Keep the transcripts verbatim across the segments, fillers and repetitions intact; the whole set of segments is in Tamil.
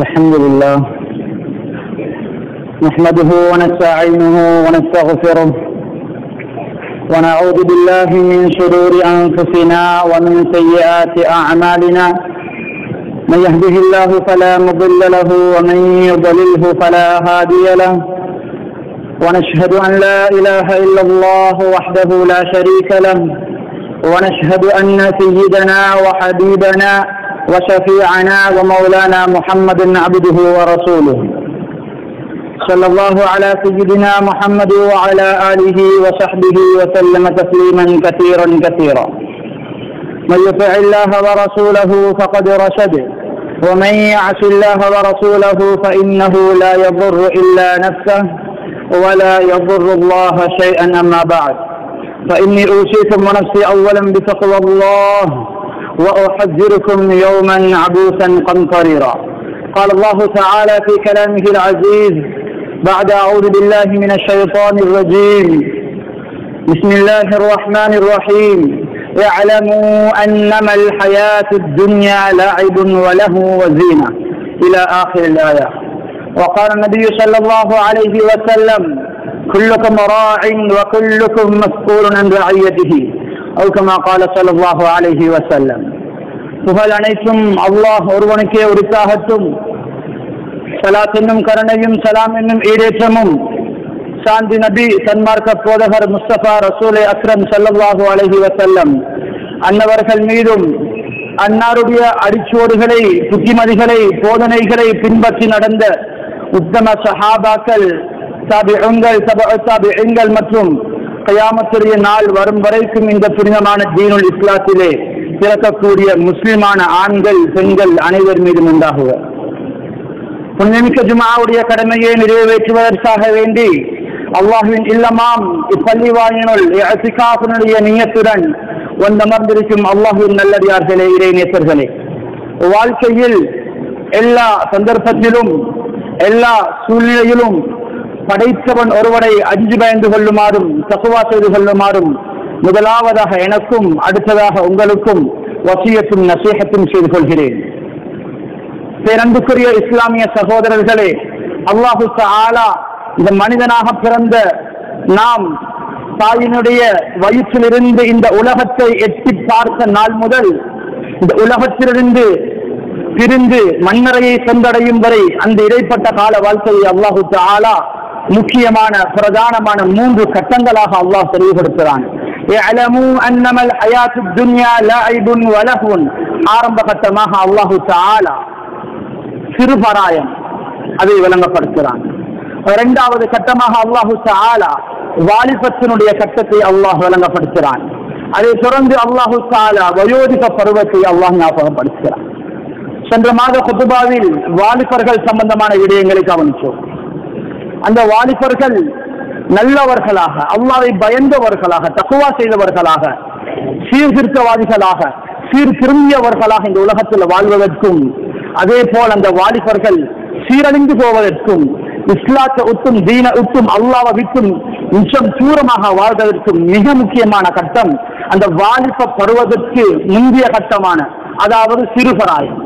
الحمد لله نحمده ونستعينه ونستغفره ونعوذ بالله من شرور أنفسنا ومن سيئات أعمالنا من يهده الله فلا مضل له ومن يضلله فلا هادي له ونشهد أن لا إله إلا الله وحده لا شريك له ونشهد أن سيدنا وحبيبنا وشفيعنا ومولانا محمد عبده ورسوله صلى الله على سيدنا محمد وعلى آله وصحبه وسلم تسليما كثيرا كثيرا من يطع الله ورسوله فقد رشد ومن يعص الله ورسوله فإنه لا يضر إلا نفسه ولا يضر الله شيئا أما بعد فإني أوصيكم ونفسي أولا بتقوى الله وأحذركم يوما عبوسا قمطريرا. قال الله تعالى في كلامه العزيز بعد أعوذ بالله من الشيطان الرجيم بسم الله الرحمن الرحيم اعلموا أنما الحياة الدنيا لعب وله وزينة إلى آخر الآية. وقال النبي صلى الله عليه وسلم كلكم راع وكلكم مسؤول عن رعيته أو كما قال صلى الله عليه وسلم. புகழ் அனைத்தும் அல்லாஹ் ஒருவனுக்கே உரித்தாகட்டும். ஸலாத் என்னும் கருணையும் ஸலாம் என்னும் ஈடேற்றமும் சாந்தி நபி சன்மார்க்க போதகர் முஸ்தபா ரசூலே அக்ரம் ஸல்லல்லாஹு அலைஹி வஸல்லம் அன்னவர்கள் மீதும் அன்னாருடைய அடிச்சோடுகளை புத்திமதிகளை போதனைகளை பின்பற்றி நடந்த உத்தம சஹாபாக்கள் தாபிஊன்கள் தபஅ தாபிஊன்கள் மற்றும் கயாமத்துடைய நாள் வரும் வரைக்கும் இந்த புனிதமான தீனுல் இஸ்லாத்திலே பிறக்கக்கூடிய முஸ்லிமான ஆண்கள் பெண்கள் அனைவர் மீதும் உண்டாகுக. புனிதமிக்க ஜுமாவுடைய கடமையை நிறைவேற்றுவதற்காக வேண்டி அல்லாஹ்வின் இல்லமாம் இப்பள்ளிவாயினுள் இஅ்திகாஃபினுடைய நியத்துடன் ஒன்றமர்ந்திருக்கும் அல்லாஹ்வின் நல்லடியார்களே, இறை நேசர்களே, வாழ்க்கையில் எல்லா சந்தர்ப்பத்திலும் எல்லா சூழ்நிலையிலும் படைத்தவன் ஒருவனை அஞ்சு பயந்து கொள்ளுமாறும் தக்வா செய்து கொள்ளுமாறும் முதலாவதாக எனக்கும் அடுத்ததாக உங்களுக்கும் வசியத்தும் நசீஹத்தும் செய்து கொள்கிறேன். பேரன்புக்குரிய இஸ்லாமிய சகோதரர்களே, அல்லாஹு தஆலா இந்த மனிதனாக பிறந்த நாம் தாயினுடைய வயிற்றிலிருந்து இந்த உலகத்தை எட்டி பார்த்த நாள் முதல் இந்த உலகத்திலிருந்து பிரிந்து மண்ணறையை சென்றடையும் வரை அந்த இடைப்பட்ட கால வாழ்க்கையை அல்லாஹு தஆலா முக்கியமான பிரதானமான மூன்று கட்டங்களாக அல்லாஹ் தெளிவுபடுத்துகிறான். ஆரம்ப கட்டமாக அல்லாஹு தஆலா சிறுபராயம் அதை விளங்கப்படுத்துகிறான். இரண்டாவது கட்டமாக அல்லாஹு தஆலா வாலிபத்தினுடைய கட்டத்தை அல்லாஹ் விளங்கப்படுத்துகிறான். அதை தொடர்ந்து அல்லாஹு தஆலா வயோதிக பருவத்தை அல்லாஹ் ஞாபகப்படுத்துகிறான். சென்ற மாத குத்பாவில் வாலிபர்கள் சம்பந்தமான விடயங்களை கவனித்தோம். அந்த வாலிபர்கள் நல்லவர்களாக, அல்லாஹ்வை பயந்தவர்களாக, தக்வா செய்தவர்களாக, சீர்திருத்தவாதிகளாக, சீர்திரும்பியவர்களாக இந்த உலகத்தில் வாழ்வதற்கும் அதே போல் அந்த வாலிபர்கள் சீரழிந்து போவதற்கும் இஸ்லாத்தை உட்டும் தீனை உட்டும் அல்லாஹ்வை விட்டும் மிச்சம் தூரமாக வாழ்வதற்கும் மிக முக்கியமான கட்டம் அந்த வாலிப பருவத்திற்கு முந்தைய கட்டமான அதாவது சிறுபராயம்.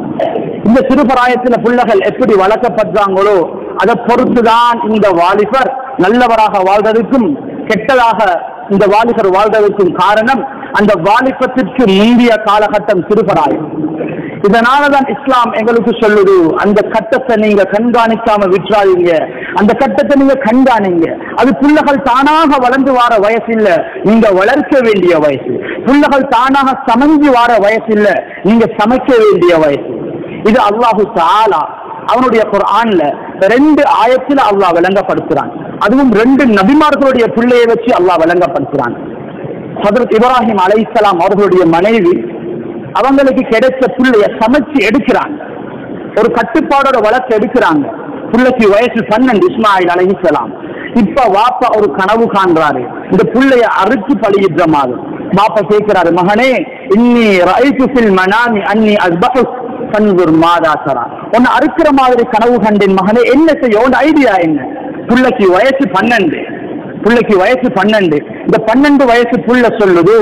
இந்த சிறுபராயத்தில் பிள்ளைகள் எப்படி வளர்க்கப்படுறாங்களோ அதை பொறுத்துதான் இந்த வாலிபர் நல்லவராக வாழ்வதற்கும் கெட்டதாக இந்த வாலிபர் வாழ்வதற்கும் காரணம் அந்த வாலிபத்திற்கு முந்தைய காலகட்டம் சிறுபராயம். இதனாலதான் இஸ்லாம் எங்களுக்கு சொல்லுது, அந்த கட்டத்தை நீங்க கண்காணிக்காம விற்றாதீங்க, அந்த கட்டத்தை நீங்க கண்காணிங்க. அது பிள்ளைகள் தானாக வளர்ந்து வார வயசு இல்ல, நீங்க வளர்க்க வேண்டிய வயசு. பிள்ளைகள் தானாக சமைஞ்சு வார வயசு இல்ல, நீங்க சமைக்க வேண்டிய வயசு. இது அல்லாஹு தஆலா அவனுடைய குர்ஆன்ல ரெண்டு ஆயத்துல அல்லாஹ் விளங்கப்படுத்துறான். அதுவும் ரெண்டு நபிமார்களுடைய பிள்ளையை வச்சு அல்லாஹ் விளங்கப்படுத்துறான். ஹஜ்ரத் இப்ராஹிம் அலைஹிஸ்ஸலாம் அவர்களுடைய மனைவி அவங்களுக்கு கிடைச்ச பிள்ளைய சமைச்சு எடுக்கிறாங்க, ஒரு கட்டுப்பாடோட வளர்த்து எடுக்கிறாங்க. பிள்ளைக்கு வயசு பன்னெண்டு, இஸ்மாயில் அலைஹிஸ்ஸலாம். இப்ப வாப்பா ஒரு கனவு காண்றாரு, இந்த பிள்ளைய அறுத்து பழியிடுற மாதிரி. பாப்பா கேட்கிறாரு, மகனே இன்னி ரஐது ஃபில் மனாமி அன்னி அஸ்பஹு பன்வர் மாதாசரா, உன்னை அறுக்கிற மாதிரி கனவு கண்டேன் மகனே, என்ன செய்ய ஐடியா என்ன? பிள்ளைக்கு வயசு பன்னெண்டு, பிள்ளைக்கு வயசு பன்னெண்டு. இந்த பன்னெண்டு வயசு புள்ள சொல்லுது,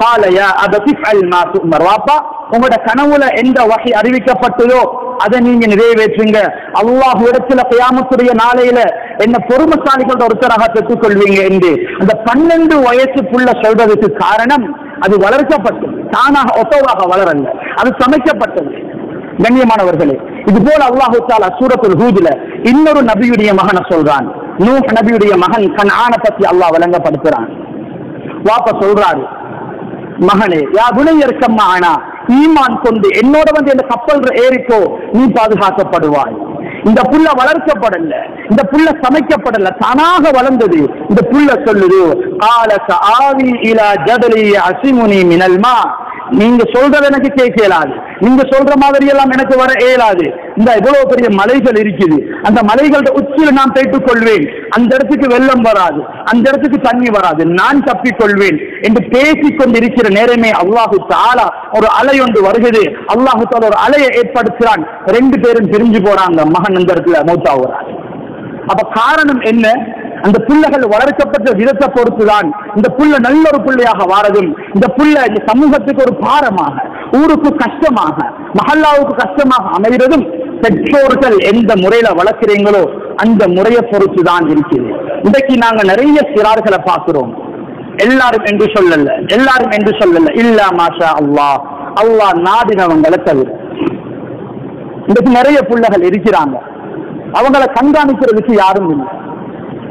காலையா அதபி அல் மாசு மர்வாப்பா உங்களோட கனவுல எந்த வகை அறிவிக்கப்பட்டதோ அதை நீங்க நிறைவேற்றுங்க. அல்லாஹ் இடத்துல கியாமத்துடைய நாளையில என்ன பொறுமைசாலிகளோட ஒருத்தராக பெற்றுக் கொள்வீங்க என்று அந்த பன்னெண்டு வயசுக்குள்ள சொல்றதுக்கு காரணம், அது வளர்க்கப்பட்டது, தானாக ஒத்தவாக வளரல, அது சமைக்கப்பட்டது. கண்ணியமானவர்களே, இது போல அல்லாஹ் தஆலா சூரத்துல் ஹூஜ்ல இன்னொரு நபியுடைய மகனை சொல்றான். நூஹ் நபியுடைய மகன் கனான பத்தி அல்லாஹ் வழங்கப்படுத்துறான். வாப்ப சொல்றாரு, மகனே யா புனையர்க்கம்மா ஆனா ஈமான் கொண்டு என்னோட வந்து இந்த கப்பல் ஏறிக்கோ, நீ பாதுகாக்கப்படுவாய். இந்த புள்ள வளர்க்கப்படல, இந்த புள்ள சமைக்கப்படல, தானாக வளர்ந்தது. இந்த புள்ள சொல்லுது, ஆலச ஆவி இலா ஜபலி அசிமுனி மினல்மா, நீங்க சொல்றது எனக்கு கேட்க இயலாது, நீங்க சொல்ற மாதிரி எல்லாம் எனக்கு வர இயலாது. இந்த இவ்வளவு பெரிய மலைகள் இருக்குது, அந்த மலைகளோட உச்சியில் நான் தேய்த்துக் கொள்வேன், அந்த இடத்துக்கு வெள்ளம் வராது, அந்த இடத்துக்கு தண்ணி வராது, நான் தப்பிக் கொள்வேன் என்று பேசிக் கொண்டிருக்கிற நேரமே அல்லாஹு தஆலா ஒரு அலை ஒன்று வருகிறது. அல்லாஹு தஆலா ஒரு அலையை ஏற்படுத்துகிறான். ரெண்டு பேரும் பிரிஞ்சு போறாங்க, மகன் அந்த இடத்துல மௌத்தாகிறான். அப்ப காரணம் என்ன? அந்த புள்ளைகள் வளர்க்கப்பட்ட விதத்தை பொறுத்துதான் இந்த புள்ள நல்ல ஒரு பிள்ளையாக வாரதும், இந்த புள்ள இந்த சமூகத்துக்கு ஒரு பாரமாக, ஊருக்கு கஷ்டமாக, மஹல்லாவுக்கு கஷ்டமாக அமைகிறதும் பெற்றோர்கள் எந்த முறையில வளர்க்கிறீங்களோ அந்த முறையை பொறுத்துதான் இருக்குது. இன்றைக்கு நாங்க நிறைய சிறார்களை பார்க்கிறோம். எல்லாரும் என்று சொல்லல, எல்லாரும் என்று சொல்லல, இல்லா மாஷா அல்லாஹ், அல்லாஹ் நாடினவங்களை தவிர இன்றைக்கு நிறைய புள்ளைகள் இருக்கிறாங்க. அவங்களை கண்காணிக்கிறதுக்கு யாரும் இல்லை.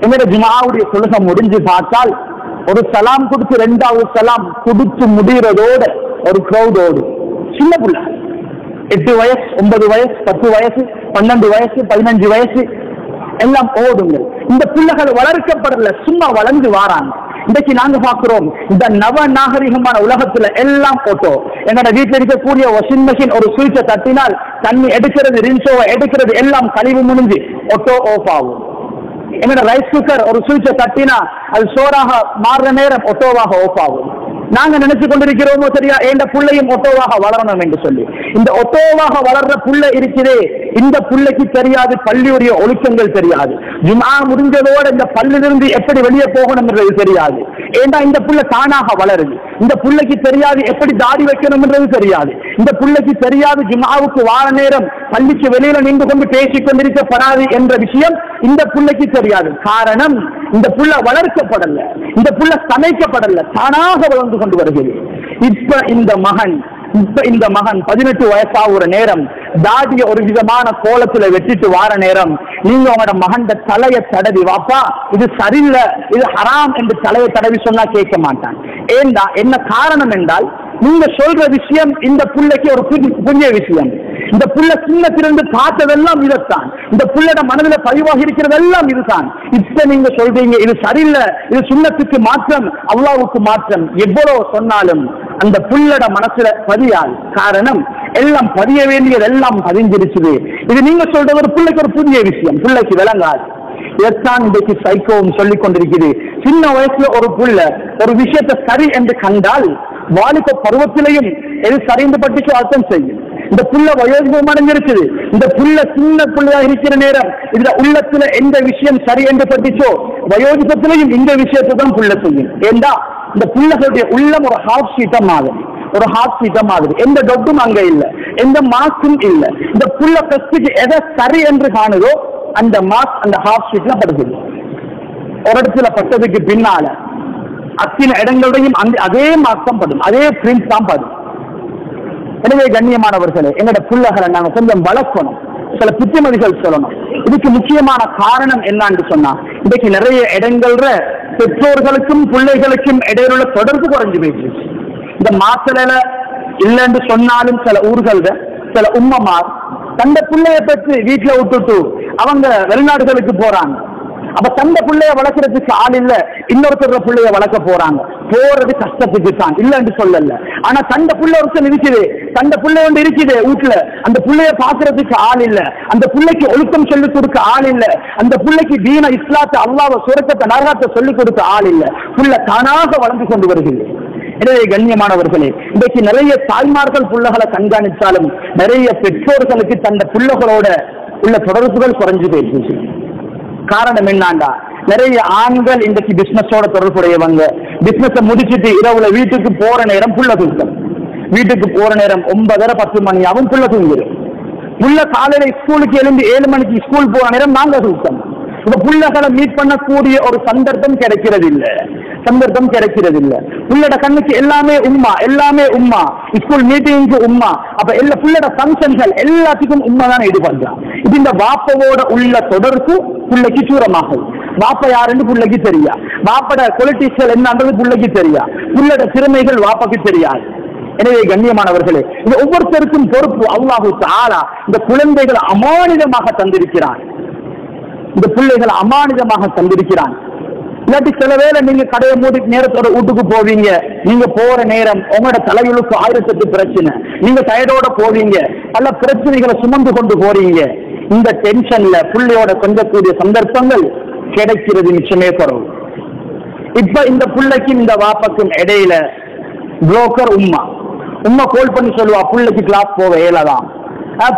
என்னோட ஜுமாவுடைய தொழுகை முடிஞ்சு பார்த்தால் ஒரு சலாம் கொடுத்து ரெண்டாவது சலாம் கொடுத்து முடிகிறதோட ஒரு கிரௌடோடு சின்ன புள்ள, எட்டு வயசு, ஒன்பது வயசு, பத்து வயசு, பன்னெண்டு வயசு, பதினஞ்சு வயசு எல்லாம் ஓடுங்க. இந்த பிள்ளைகள் வளர்க்கப்படல, சும்மா வளர்ந்து வாராங்க. இன்றைக்கு நாங்க பார்க்கிறோம், இந்த நவ நாகரிகமான உலகத்துல எல்லாம் போட்டோ. என்னோட வீட்டில் இருக்கக்கூடிய வாஷிங் மிஷின் ஒரு சுவிட்சை தட்டினால் தண்ணி எடுக்கிறது, ரின்சோவை எடுக்கிறது, எல்லாம் கழிவு முடிஞ்சு ஒட்டோ ஆஃப் ஆகும். என்னோட ரைஸ் குக்கர் ஒரு சுவிட்சை தட்டினா அது சோறாக மாறுற நேரம் ஒட்டோவாக ஆஃப் ஆகும். நாங்க நினைச்சு கொண்டிருக்கிறோமோ சரியா, எந்த பிள்ளையும் ஒட்டோவாக வளரணும் என்று சொல்லி. இந்த ஒட்டோவாக வளர்ற புள்ள இருக்கிறே, இந்த பிள்ளைக்கு தெரியாது பள்ளியுடைய ஒழுக்கங்கள், தெரியாது ஜும்ஆ முடிஞ்சதோடு இந்த பள்ளியிலிருந்து எப்படி வெளியே போகணும் என்றது தெரியாது. ஏன்னா இந்த புள்ள தானாக வளருது. இந்த பிள்ளைக்கு தெரியாது எப்படி தாடி வைக்கணும் என்றது தெரியாது. இந்த பிள்ளைக்கு தெரியாது ஜும்ஆவுக்கு வார நேரம் பள்ளிக்கு வெளியில நின்று கொண்டு பேசிக் கொண்டிருக்கப்படாது என்ற விஷயம் இந்த பிள்ளைக்கு தெரியாது. காரணம், இந்த புள்ள வளர்க்கப்படல, இந்த புள்ள சமைக்கப்படல, தானாக வளர்ந்து கொண்டு வருகிறது. இப்ப இந்த மகன் இப்ப இந்த மகன் பதினெட்டு வயசாகுற நேரம் தாடிய ஒரு விதமான கோலத்துல வெட்டிட்டு வார நேரம் நீங்க உங்களோட மகன் தலையை தடவி, வாப்பா இது சரியில்லை, இது ஹராம் என்று தலையை தடவி சொன்னா கேட்க மாட்டான். ஏண்டா என்ன காரணம் என்றால், நீங்க சொல்ற விஷயம் இந்த பிள்ளைக்கு ஒரு புதிய விஷயம். இந்த புள்ள சின்னத்திலிருந்து பார்த்ததெல்லாம் இதுதான், இந்த புள்ளோட மனதில் பதிவாகி இருக்கிறதெல்லாம் இதுதான். இப்ப நீங்க சொல்றீங்க இது சரியில்லை, இது சுன்னத்துக்கு மாற்றம், அல்லாஹ்வுக்கு மாற்றம். எவ்வளவு சொன்னாலும் அந்த புள்ளோட மனசுல பதியாது. காரணம், எல்லாம் பதிய வேண்டியது எல்லாம் பதிஞ்சிருச்சு. இது நீங்க சொல்றது ஒரு பிள்ளைக்கு ஒரு புதிய விஷயம், பிள்ளைக்கு விளங்காது. இதைத்தான் இன்றைக்கு சைக்கோவும் சொல்லிக் கொண்டிருக்குது. சின்ன வயசுல ஒரு புள்ள ஒரு விஷயத்தை சரி என்று கண்டால் வாலிப பருவத்திலையும் எது சரிந்து பட்டுக்கு அர்த்தம் செய்யும். இந்த புள்ள வயோதிபம் அடைஞ்சிருக்குது, இந்த புள்ள சின்ன புள்ளையா இருக்கிற நேரம் இதுல உள்ளத்துல எந்த விஷயம் சரி என்று பட்டுச்சோ வயோதிபத்திலையும் இந்த விஷயத்துதான் புள்ள செய்யும். ஏண்டா இந்த பிள்ளைகளுடைய உள்ளம் ஒரு ஹாஃப் ஷீட்டா மாதிரி, ஒரு ஹாஃப் ஷீட்டா மாதிரி, எந்த டொட்டும் அங்க இல்லை, எந்த மாஸ்கும் இல்லை. இந்த புள்ள பஸ்டுக்கு எதை சரி என்று காணுதோ அந்த மாஸ்க் அந்த ஹாஃப் ஷீட்ல படுக்குது. ஒரு இடத்துல பட்டதுக்கு பின்னால அத்தின இடங்களையும் அதே மார்க்கம் படும், அதே பிரிண்ட் தான் படும். எனவே கண்ணியமானவர்களே, எங்களோட பிள்ளைகளை நாங்க கொஞ்சம் வளர்க்கணும், சில புத்திமதிகள் சொல்லணும். இதுக்கு முக்கியமான காரணம் என்னன்னு சொன்னா, இன்றைக்கு நிறைய இடங்கள்ல பெற்றோர்களுக்கும் பிள்ளைகளுக்கும் இடையிலுள்ள தொடர்பு குறைஞ்சு போயிடுச்சு. இந்த மாசல இல்லைன்னு சொன்னாலும் சில ஊர்கள்ல சில உம்மமார் தந்த பிள்ளைய பற்றி வீட்டுல விட்டுட்டு அவங்க வெளிநாடுகளுக்கு போறாங்க. அப்ப தந்த பிள்ளைய வளர்க்கறதுக்கு ஆள் இல்ல, இன்னொருத்தர் பிள்ளைய வளர்க்க போறாங்க. போறது கஷ்டத்துக்கு தான், இல்லன்னு சொல்லல. ஆனா தந்த பிள்ளை ஒருத்தன் இருக்குது, தந்த பிள்ளை ஒன்று இருக்குது வீட்டுல, அந்த பிள்ளைய பாக்குறதுக்கு ஆள் இல்ல, அந்த பிள்ளைக்கு ஒழுக்கம் சொல்லிக் கொடுக்க ஆள் இல்ல, அந்த பிள்ளைக்கு தீன இஸ்லாத்தை அல்லாஹ்வை சுரக்கத்தை நரகத்தை சொல்லிக் கொடுக்க ஆள் இல்ல. புள்ள தானாக வளர்ந்து கொண்டு வருகிறது. எனவே கண்ணியமானவர்களே, இன்றைக்கு நிறைய தாய்மார்கள் பிள்ளைகளை கண்காணித்தாலும் நிறைய பெற்றோர்களுக்கு தந்த பிள்ளைகளோட உள்ள தொடர்புகள் குறைஞ்சு போயிடுச்சு. காரணம் என்னண்டா, நிறைய ஆண்கள் இன்றைக்கு பிசினஸோட தொடர்புடையவங்க. பிசினஸை முடிச்சுட்டு இரவுல வீட்டுக்கு போற நேரம் புள்ள சுத்தம், வீட்டுக்கு போற நேரம் ஒன்பதரை பத்து மணியாகும், புள்ள தூங்கிடும். புள்ள காலையில ஸ்கூலுக்கு எழுந்து ஏழு மணிக்கு ஸ்கூல் போற நேரம் நாங்க தூக்கம். இந்த புள்ளகளை மீட் பண்ணக்கூடிய ஒரு சந்தர்ப்பம் கிடைக்கிறது இல்லை, சந்தர்ப்பம் கிடைக்கிறது இல்லை. புள்ளட கண்ணுக்கு எல்லாமே உம்மா, எல்லாமே உம்மா, ஸ்கூல் மீட்டிங்க்கு உம்மா, அப்ப எல்லா புள்ளட ஃபங்க்ஷன்கள் எல்லாத்துக்கும் உம்மா தான் ஈடுபடுறான். இது இந்த வாப்பவோட உள்ள தொடர்பு பிள்ளைக்கு தூரமாகும். வாப்ப யாருன்னு பிள்ளைக்கு தெரியா, வாப்பட பொலிட்டிக்ஸ்கள் என்னன்றது பிள்ளைக்கு தெரியா, புள்ளட திறமைகள் வாப்பக்கு தெரியாது. எனவே கண்ணியமானவர்களே, இந்த ஒவ்வொருத்தருக்கும் பொறுப்பு அல்லாஹ் தஆலா இந்த குழந்தைகளை அமானிதமாக தந்திருக்கிறான். இந்த பிள்ளைகளை அமானிதமாக தந்திருக்கிறான். இல்லாட்டி சில வேளை நீங்க கடையை மூடி நேரத்தோட வீட்டுக்கு போவீங்க, நீங்க போற நேரம் உங்களோட தலையுழுக்கு ஆயிரத்தெட்டு பிரச்சனை, நீங்க டயர்டோட போவீங்க, பல பிரச்சனைகளை சுமந்து கொண்டு போறீங்க. இந்த டென்ஷன்ல பிள்ளையோட கொஞ்சக்கூடிய சந்தர்ப்பங்கள் கிடைக்கிறது நிச்சயமே குறவு. இப்ப இந்த பிள்ளைக்கும் இந்த வாப்பக்கும் இடையில புரோக்கர் உம்மா, உம்மா கோல் பண்ணி சொல்லுவா, பிள்ளைக்கு கிளாஸ் போக ஏலதாம்,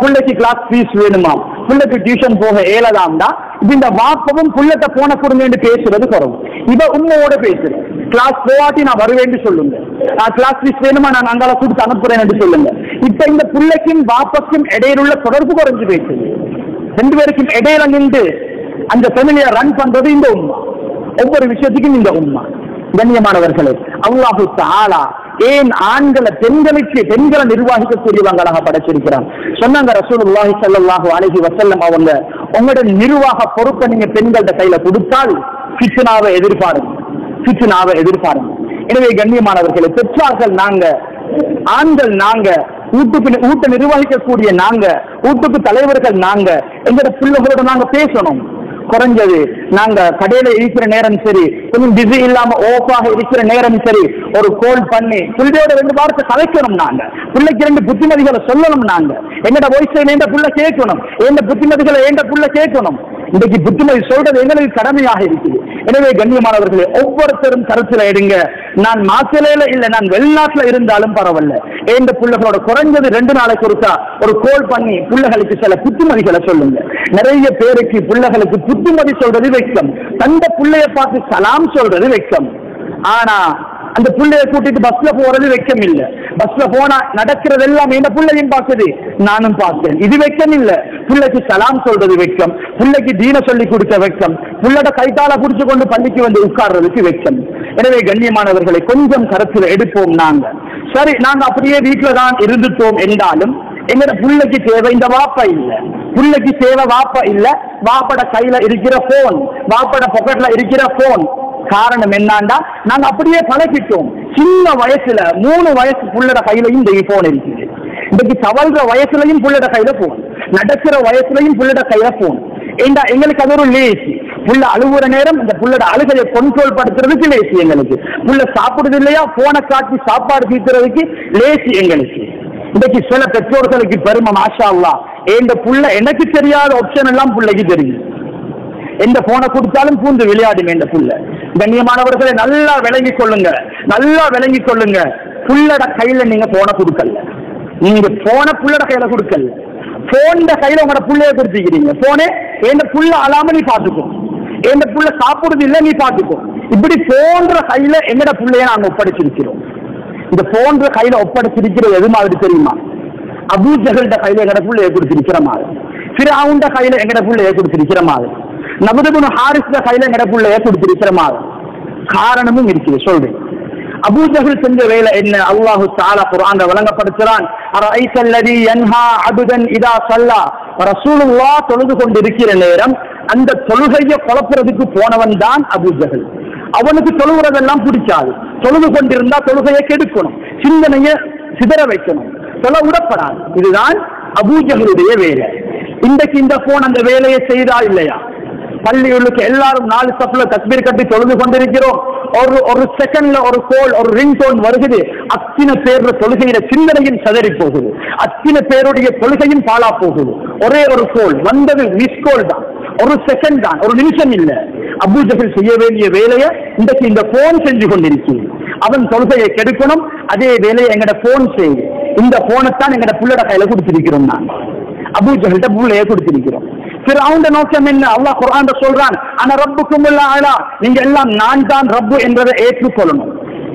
பிள்ளைக்கு கிளாஸ் ஃபீஸ் வேணுமா, பிள்ளைக்கு டியூஷன் போக ஏலதாம் தான். இந்த வாப்பவும் புள்ளத்தை போன கொடுங்கன்னு பேசுறது குறவு. இவ உண்மையோட பேசுறேன், கிளாஸ் போவாட்டி நான் வருவேன்னு சொல்லுங்க, கிளாஸ் ஃபீஸ் வேணுமா நான் அங்கால கூட்டு அனுப்புறேன்னு சொல்லுங்க. இப்ப இந்த பிள்ளைக்கும் வாப்பக்கும் இடையிலுள்ள தொடர்பு குறைஞ்சு பேசுது. ரெண்டு பேருக்கும் இடையில நின்று அந்த ஃபேமிலியை ரன் பண்றது இந்த உண்மை, ஒவ்வொரு விஷயத்துக்கும் இந்த உண்மை. கண்ணியமானவர்களே, அல்லாஹ் தஆலா ஏன் ஆண்களை பெண்களுக்கு பெண்களை நிர்வாகிக்கக்கூடியவங்களாக படைச்சிருக்கிறான்? சொன்னாங்க ரசூலுல்லாஹி ஸல்லல்லாஹு அலைஹி வஸல்லம் அவங்க, உங்களோட நிர்வாக பொறுப்பை நீங்க பெண்களோட கையில கொடுத்தால் ஃபித்னாவை எதிர்பாருங்க, ஃபித்னாவை எதிர்பாருங்க. எனவே கண்ணியமானவர்களே, பெற்றார்கள் நாங்க, ஆண்கள் நாங்க, வீட்டுக்கு வீட்டை நிர்வகிக்கக்கூடிய நாங்க, வீட்டுக்கு தலைவர்கள் நாங்க, எங்களோட பிள்ளைகளோட நாங்க பேசணும். குறைஞ்சது நாங்க கடையில இருக்கிற நேரம் சரி, கொஞ்சம் பிஸி இல்லாம ஓப்பாக இருக்கிற நேரம் சரி, ஒரு கோல் பண்ணி பிள்ளையோட ரெண்டு வாரத்தை கலைக்கணும். நாங்க பிள்ளைக்கு ரெண்டு புத்திமதிகளை சொல்லணும். நாங்க என்னோட வயசுல ஏண்ட புள்ள கேட்கணும், எந்த புத்திமதிகளை ஏண்ட புள்ள கேட்கணும். இன்றைக்கு புத்திமதி சொல்றது எங்களுக்கு கடமையாக இருக்குது. எனவே கண்ணியமானவர்களே, ஒவ்வொருத்தரும் கருத்துல எடுங்க, நான் மாசலையில இல்ல நான் வெளிநாட்டுல இருந்தாலும் பரவாயில்ல, எந்த பிள்ளைகளோட குறைஞ்சது ரெண்டு நாளைக்கு ஒருக்கா ஒரு கோல் பண்ணி பிள்ளைகளுக்கு சில புத்திமதிகளை சொல்லுங்க. நிறைய பேருக்கு பிள்ளைகளுக்கு புத்திமதி சொல்றது வெட்கம், தந்த பிள்ளைய பார்த்து சலாம் சொல்றது வெட்கம். ஆனா அந்த பிள்ளைய கூட்டிட்டு பஸ்ல போறது வெக்கம் இல்ல, பஸ்ல போனா நடக்கிறது எல்லாம் இந்த பிள்ளையும் பார்க்குது நானும் பார்த்தேன், இது வெக்கம் இல்ல. பிள்ளைக்கு சலாம் சொல்றது வெக்கம், பிள்ளைக்கு தீன சொல்லி கொடுத்த வெக்கம், பிள்ளைட கைத்தால புடிச்சு கொண்டு பள்ளிக்கு வந்து உட்கார்றதுக்கு வெக்கம். எனவே கண்ணியமானவர்களை, கொஞ்சம் கருத்துல எடுப்போம். நாங்க சரி, நாங்க அப்படியே வீட்டுல தான் இருந்துட்டோம் என்றாலும் எங்கட பிள்ளைக்கு தேவை இந்த வாப்பா இல்ல, பிள்ளைக்கு தேவை வாப்பா இல்ல, வாப்பட கையில இருக்கிற போன், வாப்பட பாக்கெட்ல இருக்கிற போன். காரணம் என்னன்னா நாங்க அப்படியே பழகிட்டோம். சின்ன வயசுல மூணு வயசு புள்ளட கையிலையும் இந்த போன் இருக்குது, இன்னைக்கு தவழ்ற வயசுலையும் புள்ளட கையில போன், நடக்கிற வயசுலையும் புள்ளட கையில போன். ஏண்டா எங்களுக்கு அது ஒரு லேசி. புள்ள அழுகுற நேரம் இந்த புள்ளட அழுகையை கண்ட்ரோல் படுத்துறதுக்கு லேசி எங்களுக்கு, புள்ள சாப்பிடுறது இல்லையா போனை காட்டி சாப்பாடு தீர்த்துறதுக்கு லேசி எங்களுக்கு. இன்னைக்கு சில பெற்றோர்களுக்கு பெருமை, மாஷா அல்லாஹ், எந்த புள்ள எனக்கு தெரியாத ஆப்ஷன் எல்லாம் பிள்ளைக்கு தெரியும். எந்த போனை கொடுத்தாலும் பூந்து விளையாடுமே இந்த புள்ள. கண்ணியமானவர்களை, நல்லா விளங்கி கொள்ளுங்க, நல்லா விளங்கி கொள்ளுங்க. புள்ளட கையில நீங்க போனை கொடுக்கல, நீங்க போன புள்ளட கையில கொடுக்கல, போன கையில உங்களோட புள்ளைய கொடுத்துக்கிறீங்க. போனே எந்த புள்ள அழாம நீ பாத்துக்கும், எந்த புள்ள சாப்பிடுறது இல்லை நீ பாத்துக்கும், இப்படி போன்ற கையில எங்கட புள்ளைய நாங்க ஒப்படைச்சிருக்கிறோம். இந்த போன்ற கையில ஒப்படைச்சிருக்கிறது எது மாதிரி தெரியுமா? அபூஜஹல்ட கையில எங்கட புள்ளைய கொடுத்திருக்கிற மாதிரி, ஃபிரௌன்ட கையில எங்கட புள்ளைய கொடுத்திருக்கிற மாதிரி, நபுதுபுன் ஹாரிஸ்ல கையில நடப்புள்ளைய கொடுத்திருக்கிற மாதிரி. காரணமும் இருக்குது சொல்றேன். அபூஜஹல் செஞ்ச வேலை என்ன? அல்லாஹ் தஆலா குர்ஆன்ல வழங்கப்படுத்துறான், அரஐஸல்லதி யன்ஹா அபுதன் இதா ஸல்லா, ரசூலுல்லாஹ் தொழுது கொண்டிருக்கிற நேரம் அந்த தொழுகையை குழப்புறதுக்கு போனவன் தான் அபூஜஹல். அவனுக்கு தொழுகிறதெல்லாம் பிடிக்காது, தொழுது கொண்டிருந்தா தொழுகையை கெடுக்கணும், சிந்தனைய சிதற வைக்கணும், தொழ விடப்படாது. இதுதான் அபூஜஹலுடைய வேலை. இன்றைக்கு இந்த போன் அந்த வேலையை செய்தா இல்லையா? பள்ளிகளுக்கு எல்லாரும் நாலு சப்ல தஸ்பீர் கட்டி தொழுது கொண்டிருக்கிறோம். ஒரு ஒரு செகண்ட்ல ஒரு கோல், ஒரு ரிங் டோன் வருகிறது. அத்தின பேர் தொழுகையில சிந்தனையும் சதறி போகுது, அத்தின பேருடைய தொழுகையும் பாலா போகுது. ஒரே ஒரு கோல் வந்தது, மிஸ் கோல் தான், ஒரு செகண்ட் தான், ஒரு நிமிஷம் இல்ல. அபூஜஹல் செய்ய வேண்டிய வேலையை இன்றைக்கு இந்த போன் செஞ்சு கொண்டிருக்கிறது. அவன் தொழுகையை கெடுக்கணும், அதே வேலையை எங்கட போன் செய்து இந்த போனைத்தான் எங்கட புள்ளட கையில கொடுத்திருக்கிறோம். நான் அபூஜஹல்ட புள்ளைய கொடுத்திருக்கிறோம். ஃபிரௌன் நோக்கம் என்ன? அல்லாஹ் குர்ஆன்ல சொல்றான், அன ரப்புக்குமுல் அலா, நீங்க எல்லாம் நான் தான் ரப்பு என்றதை ஏற்றுக்கொள்ளணும்.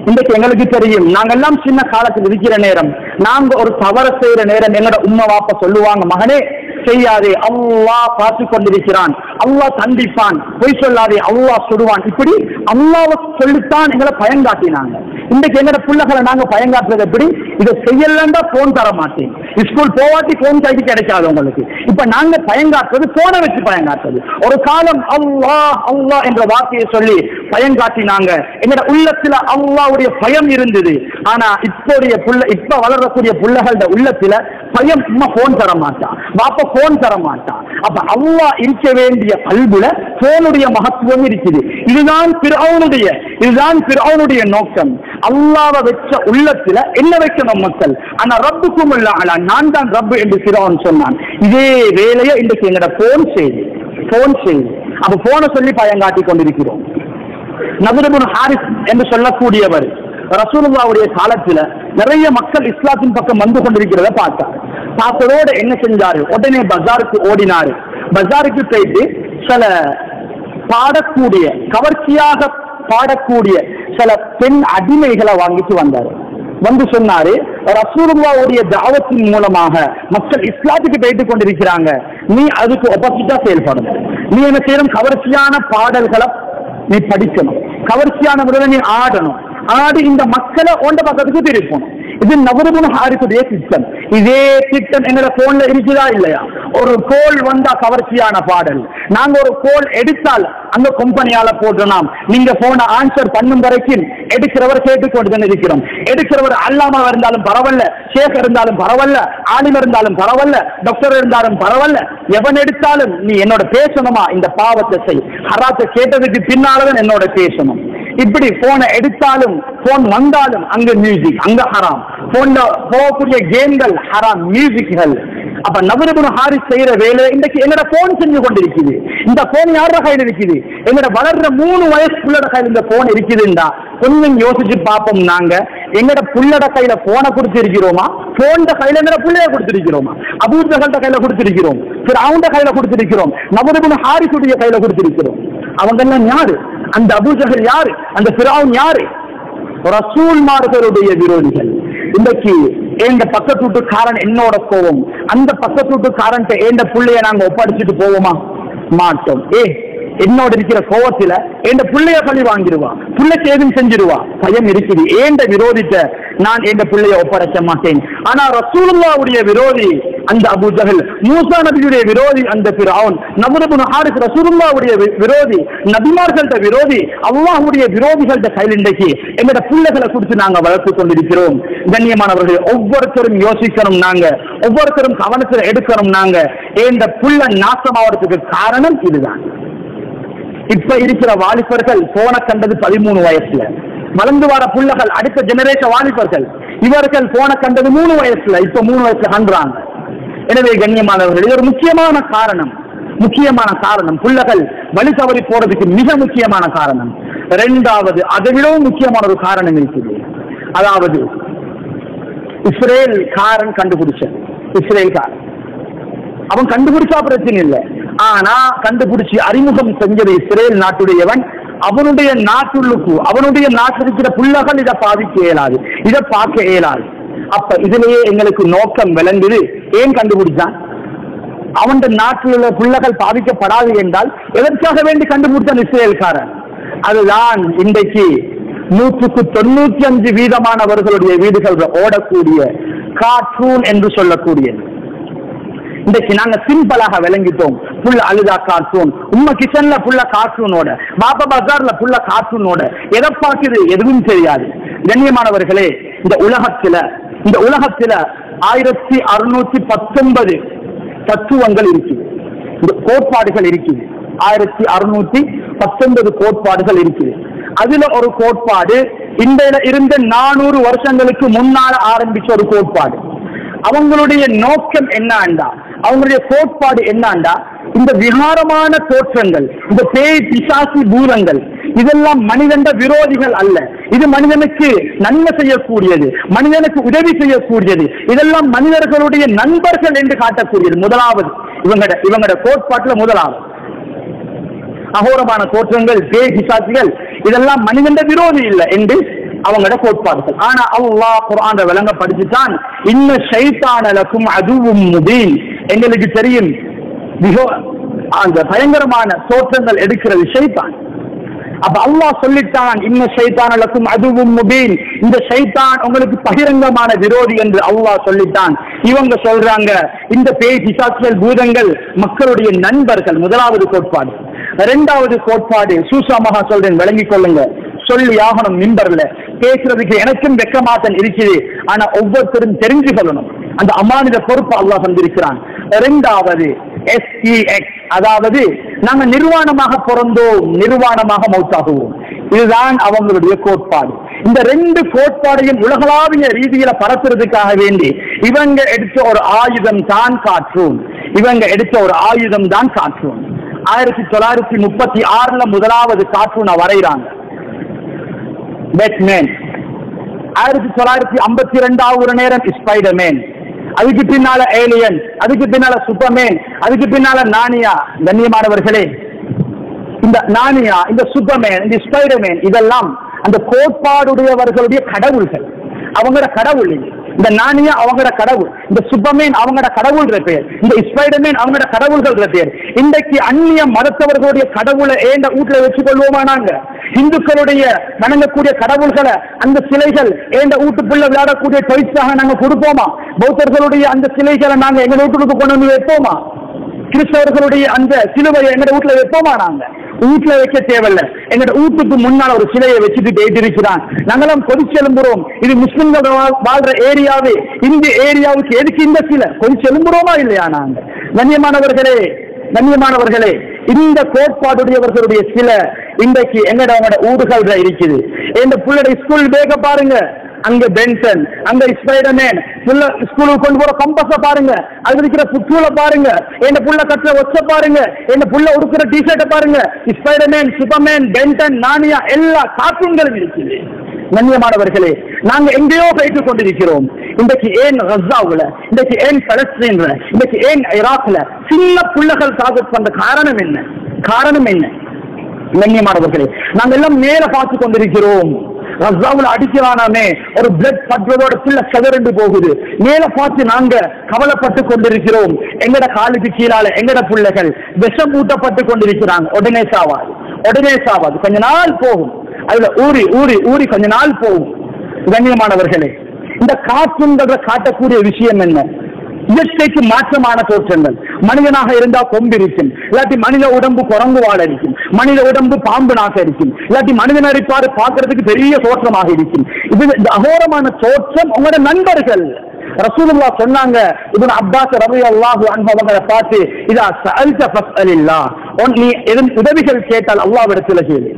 இன்றைக்கு எங்களுக்கு தெரியும், நாங்கெல்லாம் சின்ன காலத்தில் இருக்கிற நேரம், நாங்க ஒரு தவறு செய்யற நேரம் எங்களோட உம்மா வாப்பா சொல்லுவாங்க, மகனே செய்யாதே, அல்லாஹ் பார்த்து கொண்டிருக்கிறான், அல்லாஹ் தண்டிப்பான், பொய் சொல்லாதே, அல்லாஹ் சுடுவான், இப்படி அல்லாஹ்வை சொல்லித்தான் எங்களை பயங்காட்டினாங்க. இன்றைக்கு எங்களோட பிள்ளைகளை நாங்க பயங்காட்டுறது எப்படி? இதை செய்யலன்னா போன் தர மாட்டேன், ஸ்கூல் போவாட்டி போன் கைக்கு கிடைக்காது உங்களுக்கு. இப்ப நாங்க பயங்காட்டுறது போனை வச்சு பயங்காட்டுறது. ஒரு காலம் அல்லாஹ் அல்லாஹ் என்ற வார்த்தையை சொல்லி பயங்காட்டினாங்க, எங்களோட உள்ளத்துல அல்லாஹ்வுடைய பயம் இருந்தது. ஆனா இப்போடைய புள்ள இப்ப வளரக்கூடிய பிள்ளைகளோட உள்ளத்துல பயம், அம்மா போன் தர மாட்டான், வாப்பா போன் தர மாட்டான். அப்ப அல்லாஹ் இருக்க வேண்டிய கல்புல போனுடைய மகத்துவம் இருக்குது. இதுதான் ஃபிர்அவுனுடைய இதுதான் ஃபிர்அவுனுடைய நோக்கம். அல்லாஹ்வை வச்ச உள்ளத்துல என்ன வைக்கணும் மக்கள்? ஆனா ரப்புக்குமுல் அலா, நான் தான் ரப்பு என்று ஃபிர்அவுன் சொன்னான். இதே வேலையை இன்றைக்கு எங்கட போன் செய்தி போன் செய்தி அப்ப போனை சொல்லி பயங்காட்டி கொண்டிருக்கிறோம். நஜர் இப்னு ஹாரிஸ் என்று சொல்லக்கூடியவர் ரசூலுல்லாஹ்வுடைய காலத்துல நிறைய மக்கள் இஸ்லாத்தின் பக்கம் வந்து கொண்டிருக்கிறத பார்த்தார். பார்த்ததோட என்ன செஞ்சாரு? உடனே பஜாருக்கு ஓடினாரு. பஜாருக்கு போயிட்டு சில பாடக்கூடிய கவர்ச்சியாக பாடக்கூடிய சில பெண் அடிமைகளை வாங்கிட்டு வந்தாரு. வந்து சொன்னாரு, ரசூலுல்லாஹ்வுடைய தாவத்தின் மூலமாக மக்கள் இஸ்லாத்துக்கு போயிட்டு கொண்டிருக்கிறாங்க, நீ அதுக்கு ஆப்போசிட்டா செயல்படணும், நீ என்ன செய்யணும்? கவர்ச்சியான பாடல்களை நீ படிக்கணும், கவர்ச்சியான முறையில் நீ ஆடணும், ஆடி இந்த மக்களை ஒன்ற பக்கத்துக்கு திருப்பணும். இது நஜர் இப்னு ஹாரிஸுடைய திட்டம். இதே திட்டம் எங்களோட போன்ல இருக்குதா இல்லையா? ஒரு கோல் வந்தா கவர்ச்சியான பாடல், நாங்க ஒரு கோல் எடுத்தால் அந்த கம்பெனியால போட்டோம், நீங்க போன ஆன்சர் பண்ணும் வரைக்கும் எடுக்கிறவர் கேட்டுக்கொண்டு இருக்கிறோம். எடுக்கிறவர் அல்லாமா இருந்தாலும் பரவாயில்ல, ஷேக் இருந்தாலும் பரவாயில்ல, ஆலிம் இருந்தாலும் பரவாயில்ல, டாக்டர் இருந்தாலும் பரவாயில்ல, எவன் எடுத்தாலும் நீ என்னோட பேசணுமா? இந்த பாவத்தை செய், ஹராத்தை கேட்டதுக்கு பின்னால்தான் என்னோட பேசணும். இப்படி போனை எடுத்தாலும் போன் வந்தாலும் அங்க மியூசிக், அங்க ஹராம், போன்ல போகக்கூடிய கேம்கள் ஹராம், மியூசிக்கள். அப்ப நஜர் இப்னு ஹாரிஸ் செய்யற வேலை இன்றைக்கு என்னோட போன் செஞ்சு கொண்டிருக்குது. இந்த போன் யாரோட கையில் இருக்குது? என்னோட வளர்ற மூணு வயசு புள்ளோட கையில் இந்த போன் இருக்குதுண்டா? கொஞ்சம் யோசிச்சு பார்ப்போம். நாங்க எங்கட புள்ளோட கையில போனை கொடுத்திருக்கிறோமா? போன் கையில எங்கட புள்ளைய கொடுத்திருக்கிறோமா? அபூஜஹல் கையில கொடுத்திருக்கிறோம், ஃபிர்அவுன் கையில கொடுத்திருக்கிறோம், நஜர் இப்னு ஹாரிஸ் உடைய கையில கொடுத்திருக்கிறோம். அவங்க எல்லாம் யாரு? அந்த அபூஜஹல் யாரு? அந்த ஃபிர்அவுன் யாரு? ரசூல்மார்களுடைய விரோதிகள். இன்றைக்கு ஏண்ட பக்கத்து வீட்டுக்காரன் என்னோட போவோம், அந்த பக்கத்து வீட்டுக்காரன் ஏண்ட பிள்ளைய நாங்க ஒப்படைச்சிட்டு போவோமா? மாட்டோம். ஏ என்னோட இருக்கிற கோவத்துல என் பிள்ளைய பழி வாங்கிடுவா, பிள்ளைக்கு ஏதும் செஞ்சிருவா, பயம் இருக்குது. ஏண்ட விரோதித்த நான் என் பிள்ளைய ஒப்படைக்க மாட்டேன். ஆனா ரசூலுல்லாஹ்வுடைய விரோதி அந்த அபூஜஹல், மூசா நபியுடைய விரோதி அந்த ஃபிர்அவுன், நஜர் இப்னு ஹாரிஸ் ரசூலுல்லாஹ்வுடைய விரோதி, நபிமார்கள்ட விரோதி, அல்லாஹ்வுடைய விரோதிகள்ட கையில் இன்றைக்கு எங்களோட பிள்ளைகளை கொடுத்து நாங்க வளர்த்து கொண்டிருக்கிறோம். கண்ணியமானவர்களே, ஒவ்வொருத்தரும் யோசிக்கணும், நாங்க ஒவ்வொருத்தரும் கவனத்தில் எடுக்கணும். நாங்க என் புள்ள நாசமாவதுக்கு காரணம் இதுதான். இப்ப இருக்கிற வாலிபர்கள் போன கண்டது பதிமூணு வயசுல, வளர்ந்து வர புள்ளகள் அடுத்த ஜெனரேஷன் வாலிபர்கள் இவர்கள் போன கண்டது மூணு வயசுல, இப்ப மூணு வயசுல கண்டாங்க. எனவே கண்ணியமானவர்கள், இது ஒரு முக்கியமான காரணம் முக்கியமான காரணம் புள்ளகள் வழி தவறி போறதுக்கு மிக முக்கியமான காரணம். இரண்டாவது, அதை விடவும் முக்கியமான ஒரு காரணம் இருக்குது. அதாவது இஸ்ரேல் காரன் கண்டுபிடிச்ச இஸ்ரேல் காரன் அவன் கண்டுபிடிச்சா பிரச்சனை இல்லை, ஆனா கண்டுபிடிச்சி அறிமுகம் செஞ்சது இஸ்ரேல் நாட்டுடையவன். அவனுடைய நாட்டுக்கு அவனுடைய நாட்டிற்கிற புள்ளகள் இதை பாதிக்க இயலாது, இதை பார்க்க இயலாது. அப்ப இதுலயே எங்களுக்கு நோக்கம் விளங்குது. ஏன் கண்டுபிடிச்சான்? அவன் நாட்டில் உள்ள புள்ளகள் பாதிக்கப்படாது என்றால் எதற்காக வேண்டி கண்டுபிடிச்சான் இஸ்ரேல்காரன்? அதுதான் இன்றைக்கு நூற்றுக்கு தொண்ணூத்தி அஞ்சு வீதமானவர்களுடைய வீடுகள் ஓடக்கூடிய கார்ட்டூன் என்று சொல்லக்கூடியது. இன்றைக்கு நாங்க சிம்பிளாக விளங்கிட்டோம், புள்ள அழுதா கார்ட்டூன், உம்மா கிச்சன்ல புள்ள கார்ட்டூனோட, பாபா பஜார்ல புள்ள கார்ட்டூனோட, எதை பார்க்குது எதுவும் தெரியாது. கண்ணியமானவர்களே, இந்த உலகத்துல இந்த உலகத்துல ஆயிரத்தி அறுநூத்தி பத்தொன்பது தத்துவங்கள் இருக்குது, கோட்பாடுகள் இருக்குது. ஆயிரத்தி அறுநூத்தி பத்தொன்பது கோட்பாடுகள் இருக்குது. அதுல ஒரு கோட்பாடு இந்தியில இருந்த நானூறு வருஷங்களுக்கு முன்னால ஆரம்பிச்ச ஒரு கோட்பாடு. அவங்களுடைய நோக்கம் என்னண்டா, அவங்களுடைய கோட்பாடு என்னண்டா, இந்த விகாரமான தோற்றங்கள், இந்த பேய் பிசாசி பூதங்கள், இதெல்லாம் மனிதண்ட விரோதிகள் அல்ல, இது மனிதனுக்கு நன்மை செய்யக்கூடியது, மனிதனுக்கு உதவி செய்யக்கூடியது, இதெல்லாம் மனிதர்களுடைய நண்பர்கள் என்று காட்டக்கூடியது. முதலாவது இவங்கட இவங்கட கோட்பாட்டுல முதலாவது அகோரமான தோற்றங்கள், பேய் பிசாசிகள், இதெல்லாம் மனிதண்ட விரோதி இல்லை என்று அவங்களோட கோட்பாடுகள். ஆனா அல்லாஹ் குர்ஆனை விளங்க படிச்சுட்டான், இன்ன ஷைத்தான லக்கும் அதுவும் முபீன். எங்களுக்கு தெரியும் மிக அந்த பயங்கரமான தோற்றங்கள் எடுக்கிறது ஷைத்தான். அப்ப அல்லாஹ் சொல்லிட்டான், இன்ன ஷைத்தான லக்கும் அதுவும் முபீன், இந்த ஷைத்தான் உங்களுக்கு பகிரங்கமான விரோதி என்று அல்லாஹ் சொல்லிட்டான். இவங்க சொல்றாங்க இந்த பேய் பிசாசுகள் பூதங்கள் மக்களுடைய நண்பர்கள். முதலாவது கோட்பாடு. இரண்டாவது கோட்பாடு சூசாமகா சொல்றேன், விளங்கிக் கொள்ளுங்க. சொல்லி ஆகணும் மிம்பர்ல, பேசுறதுக்கு எனக்கும் வெக்கமாத்தன் இருக்குது. ஆனா ஒவ்வொருத்தரும் தெரிஞ்சு கொள்ளணும் அந்த அமானித பொறுப்பு அல்லாஹ் தந்திருக்கிறான். இரண்டாவது எஸ் இ எக்ஸ், அதாவது நாங்க நிர்வாணமாக பிறந்தோம் நிர்வாணமாக மௌத்தாகுவோம். இதுதான் அவங்களுடைய கோட்பாடு. இந்த ரெண்டு கோட்பாடையும் உலகளாவிய ரீதியில பரப்புறதுக்காக வேண்டி இவங்க எடுத்த ஒரு ஆயுதம் தான் காற்றோம். இவங்க எடுத்த ஒரு ஆயுதம் தான் காற்றோம். ஆயிரத்தி தொள்ளாயிரத்தி முப்பத்தி ஆறுல முதலாவது காற்றூனை வரைகிறாங்க, பேட்மேன். ஆயிரத்தி தொள்ளாயிரத்தி ஐம்பத்தி இரண்டாவது ஒரு நேரம் ஸ்பைடர்மேன், அதுக்கு பின்னால ஏலியன், அதுக்கு பின்னால சூப்பர்மேன், அதுக்கு பின்னால நானியா. கண்ணியமானவர்களே, இந்த நானியா, இந்த சூப்பர்மேன், இந்த ஸ்பைடர்மேன் இதெல்லாம் அந்த கோட்பாடுடையவர்களுடைய கடவுள்கள். அவங்களோட கடவுள் இந்த நானியா, அவங்களோட கடவுள் இந்த சூப்பர்மேன், அவங்களோட கடவுள்ன்ற பேர் இந்த ஸ்பைடர்மேன், அவங்களோட கடவுள்கள்ன்ற பேர். இன்றைக்கு அந்நிய மதத்தவர்களுடைய கடவுளை ஏண்ட வீட்டுல வச்சு கொள்வோமா? நாங்க இந்துக்களுடைய வணங்கக்கூடிய கடவுள்களை அந்த சிலைகள் ஏண்ட வீட்டுக்குள்ள விளையாடக்கூடிய தொழிற்சாக நாங்க கொடுப்போமா? பௌத்தர்களுடைய அந்த சிலைகளை நாங்க எங்க வீட்டுக்கு கொண்டு வந்து வைப்போமா? கிறிஸ்தவர்களுடைய அந்த சிலுவையை எங்களோட வீட்டுல வைப்போமா? நாங்க வீட்டுல வைக்க தேவையில்ல, எங்களோட வீட்டுக்கு முன்னால் ஒரு சிலையை வச்சுட்டு போயிட்டிருக்கிறான். நாங்களும் கொதிச்செலும்புறோம், இது முஸ்லிம்கள் வாழ்ற ஏரியாவே, இந்த ஏரியாவுக்கு எதுக்கு இந்த சிலை? கொதிச்செலும்புறோமா இல்லையா நாங்க? கண்ணியமானவர்களே, கண்ணியமானவர்களே, இந்த கோட்பாடுடையவர்களுடைய சிலை இன்றைக்கு எங்கட அவங்களோட ஊடுகள்ல இருக்குது. இந்த பிள்ளைடைய ஸ்கூல் பேக்க பாருங்க, அங்க பென்சன், அங்க ஸ்பைடர்மேன். புள்ள ஸ்கூலுக்கு கொண்டு போற கம்பஸ பாருங்க, அது இருக்கிற புத்தூளை பாருங்க, என் புள்ள கட்டுற ஒச்ச பாருங்க, என் புள்ள உடுக்கிற டிஷர்ட்டை பாருங்க. ஸ்பைடர்மேன், சூப்பர்மேன், பென்டன், நானியா எல்லா கார்ட்டூன்களும் இருக்குது. கண்ணியமானவர்களே, நாங்க எங்கேயோ போயிட்டு கொண்டிருக்கிறோம். இன்றைக்கு ஏன் கசாவுல, இன்றைக்கு ஏன் பலஸ்தீன்ல, இன்றைக்கு ஏன் ஈராக்ல சின்ன புள்ளகள் தாக்கத் பண்ற காரணம் என்ன? காரணம் என்ன? கண்ணியமானவர்களே, நாங்க எல்லாம் மேல பார்த்து கொண்டிருக்கிறோம். அடிக்கிறானே ஒரு பிளட் பற்றோட பிள்ளை சதறண்டு போகுது. மேல பார்த்து நாங்க கவலைப்பட்டு கொண்டிருக்கிறோம். எங்கட காலுக்கு கீழால எங்கட பிள்ளைகள் விஷம் ஊட்டப்பட்டு கொண்டிருக்கிறாங்க. உடனே சாவாது, உடனே சாவாது, கொஞ்ச நாள் போகும், அதுல ஊறி ஊறி ஊறி கொஞ்ச நாள் போகும். கண்ணியமானவர்களே, இந்த காற்றுன்றத காட்டக்கூடிய விஷயம் என்ன? இயற்கைக்கு மாற்றமான தோற்றங்கள். மனிதனாக இருந்தா கொம்பு இருக்கும், இல்லாட்டி மனித உடம்பு குரங்கு வாழ இருக்கும், மனித உடம்பு பாம்புனாக இருக்கும், இல்லாட்டி மனிதன் அடிப்பாறு பார்க்கறதுக்கு பெரிய தோற்றமாக இருக்கும். இது இந்த அகோரமான தோற்றம் உங்களோட நண்பர்கள். ரசூலுல்லாஹ் சொன்னாங்க, இப்னு அப்பாஸ் ரலியல்லாஹு அன்ஹு அவங்களை பார்த்து, இதா சஅல்த ஃபஸ்அலில்லாஹ், நீ எதுவும் உதவிகள் கேட்டால் அல்லாஹ்விடத்துல கேளு.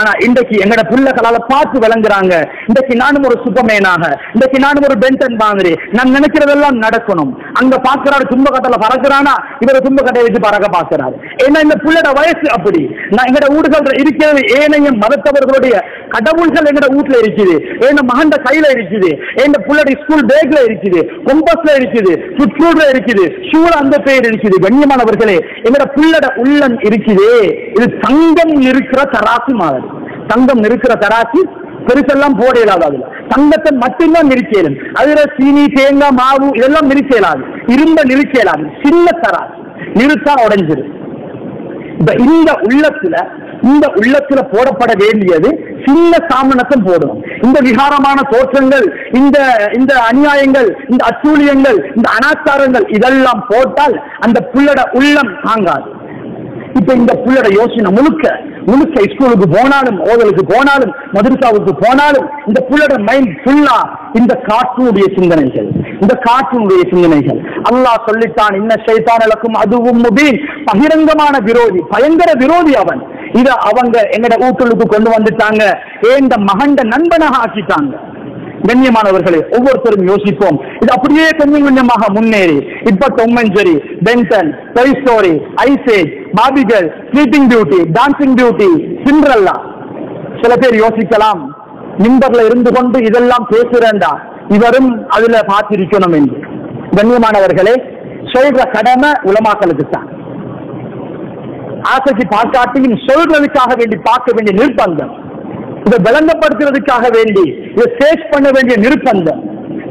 ஆனா இன்றைக்கு எங்கட பிள்ளைகளால பார்த்து விளங்குறாங்க, இன்றைக்கு நானும் ஒரு சூப்பர்மேனாக, இன்றைக்கு நானும் ஒரு பென்டன் மாதிரி, நான் நினைக்கிறதெல்லாம் நடக்கணும். அங்க பாக்குறாரு தும்பக்கட்டல பறக்குறானா, இவரை தும்பக்கட்டை வச்சு பறக்க பாக்குறாரு. ஏன்னா இந்த பிள்ளைட வயசு அப்படி. நான் எங்கட வீடுகள் இருக்கிறது ஏனைய மதத்தவர்களுடைய கடவுள்கள் எங்கட வீட்டுல இருக்குது, என் மகன் கையில இருக்குது, என் பிள்ளைடைய ஸ்கூல் பேக்ல இருக்குது, கொம்பஸ்ல இருக்குது, சுற்றுல இருக்குது, ஷூல அந்த பேர் இருக்குது. கண்ணியமானவர்களே, எங்கட பிள்ளட உள்ளம் இருக்குதே, இது தங்கம் இருக்கிற தராசு மாதிரி. தங்கம் இருக்கிற தராசி பெருசெல்லாம் போட இயலாது, தங்கத்தை மட்டும்தான் நிறுத்தியலும், அதுல சீனி தேங்காய் மாவு இதெல்லாம் நிறுத்த இயலாது, இரும்ப நிறுத்த இயலாது, சின்ன தராசி நிறுத்தா உடைஞ்சிரு. இந்த உள்ளத்துல இந்த உள்ளத்துல போடப்பட வேண்டியது சின்ன சாமனத்தை போடணும். இந்த விகாரமான தோற்றங்கள், இந்த இந்த அநியாயங்கள், இந்த அச்சூழியங்கள், இந்த அனாச்சாரங்கள் இதெல்லாம் போட்டால் அந்த புள்ளட உள்ளம் தாங்காது. இப்ப இந்த புள்ளட யோசனை முழுக்க முழுக்க ஸ்கூலுக்கு போனாலும், ஓதலுக்கு போனாலும், மதரசாவுக்கு போனாலும் இந்த புள்ளட மைண்ட் ஃபுல்லா இந்த காற்றுடைய சிந்தனைகள், இந்த காற்றுடைய சிந்தனைகள். அல்லாஹ் சொல்லித்தான், இன்ன ஷைத்தான லக்கும் அதுவும் முபீன், பகிரங்கமான விரோதி, பயங்கர விரோதி அவன். இத அவங்க எங்கட ஊட்டலுக்கு கொண்டு வந்துட்டாங்க, ஏந்த மகண்ட நண்பனாக ஆக்கிட்டாங்க. கண்ணியமானவர்களே, ஒவ்வொருத்தரும் யோசிப்போம். இது அப்படியே கொஞ்சம் கொஞ்சமாக முன்னேறி இப்ப டொம்மஞ்சரி, பென்டன், டாய் ஸ்டோரி, ஐசேஜ், பாபி girl, sleeping beauty, dancing beauty, Cinderella. சில பேர் யோசிக்கலாம், மிம்பர்ல இருந்து கொண்டு இதெல்லாம் பேசுறேன்டா, இவரும் அதுல பார்த்திருக்கணும் என்று. கண்ணியமானவர்களே, சொல்ற கடமை உலமாக்களுக்கு தான். ஆசைக்கு பார்க்காட்டியும் சொல்றதுக்காக வேண்டி பார்க்க வேண்டிய நிர்பந்தம். இதை விளங்கப்படுத்துவதற்காக வேண்டி இதை சேஷ் பண்ண வேண்டிய நிர்பந்தம்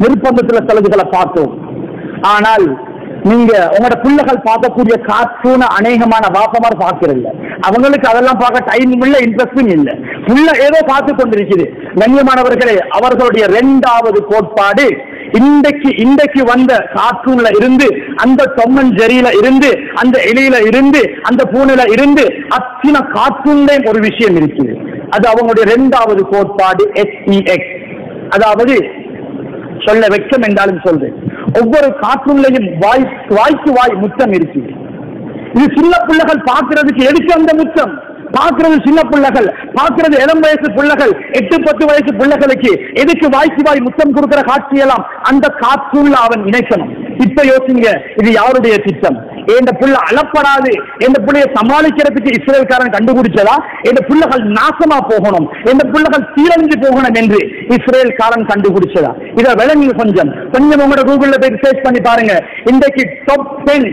நிர்பந்தத்துல செலவுகளை பார்த்தோம். ஆனால் நீங்க உங்களோட பிள்ளைகள் பார்க்கக்கூடிய கார்ட்டூன் அநேகமான வாப்பமாறு பார்க்கிறதில்ல, அவங்களுக்கு அதெல்லாம் பார்க்க டைம் இல்லை, இன்ட்ரெஸ்டும் இல்லை, உள்ள ஏதோ பார்த்து கொண்டிருக்குது. கண்ணியமானவர்களே, அவர்களுடைய இரண்டாவது கோட்பாடு இன்றைக்கு இன்றைக்கு வந்த கார்ட்டூன்ல இருந்து, அந்த தொம்மன் ஜெரியில இருந்து, அந்த எலியில இருந்து, அந்த பூனையில இருந்து அத்தின கார்ட்டூன்லயும் ஒரு விஷயம் இருக்குது. அது அவங்களுடைய இரண்டாவது கோட்பாடு எஸ் இ எக்ஸ். அதாவது சொல்ல வெட்கம் என்றாலும் சொல்றேன், ஒவ்வொரு கார்ட்டூன்லையும் வாய் வாய்க்கு வாய் முத்தம் இருக்குது. இது சின்ன பிள்ளைகள் பார்க்கிறதுக்கு எதுக்கு அந்த முத்தம்? பார்க்கிறது சின்ன பிள்ளைகள், பார்க்கிறது இளம் வயசு பிள்ளைகள், எட்டு பத்து வயசு பிள்ளைகளுக்கு எதுக்கு வாய்க்கு வாய் முத்தம் கொடுக்கிற காட்சியெல்லாம் அந்த கார்ட்டூன்ல அவன் இணைக்கணும். இப்ப யோசிங்க, இது யாருடைய திட்டம்? என் பிள்ளை அழப்படாது, என் பிள்ளைய சமாளிக்கிறதுக்கு இஸ்ரேல்காரன் கண்டுபிடிச்சதா? என் பிள்ளைகள் நாசமா போகணும், என் பிள்ளைகள் சீரழிஞ்சு போகணும் என்று இஸ்ரேல்காரன் கண்டுபிடிச்சதா? இதை விளங்கி கொஞ்சம் கொஞ்சம் உங்களோட கூகுள்ல போய் சர்ச் பண்ணி பாருங்க. இன்றைக்கு டாப் டென்,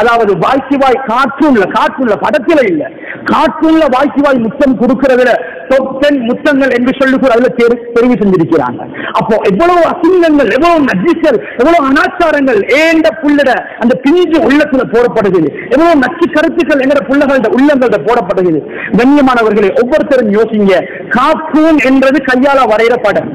அதாவது வாய்க்கு வாய் கார்ட்டூன்ல, கார்ட்டூன்ல படத்துல இல்ல, கார்ட்டூன்ல வாய்க்கு வாய் முத்தம் கொடுக்கிறதுல டாப் டென் முத்தங்கள் என்று சொல்லுக்கு அதுல தெரிவு செஞ்சிருக்கிறாங்க. அப்போ எவ்வளவு அசிங்கங்கள், எவ்வளவு நஜிசல், எவ்வளவு அனாச்சாரங்கள் ஏண்ட புள்ளட அந்த பிஞ்சு உள்ளத்துல போடப்படுகிறது, எவ்வளவு நச்சு கருத்துக்கள் எங்கட புள்ளகள உள்ளங்கள போடப்படுகிறது. கண்ணியமானவர்களே, ஒவ்வொருத்தரும் யோசிங்க, கார்ட்டூன் என்றது கையால வரைகிற படம்.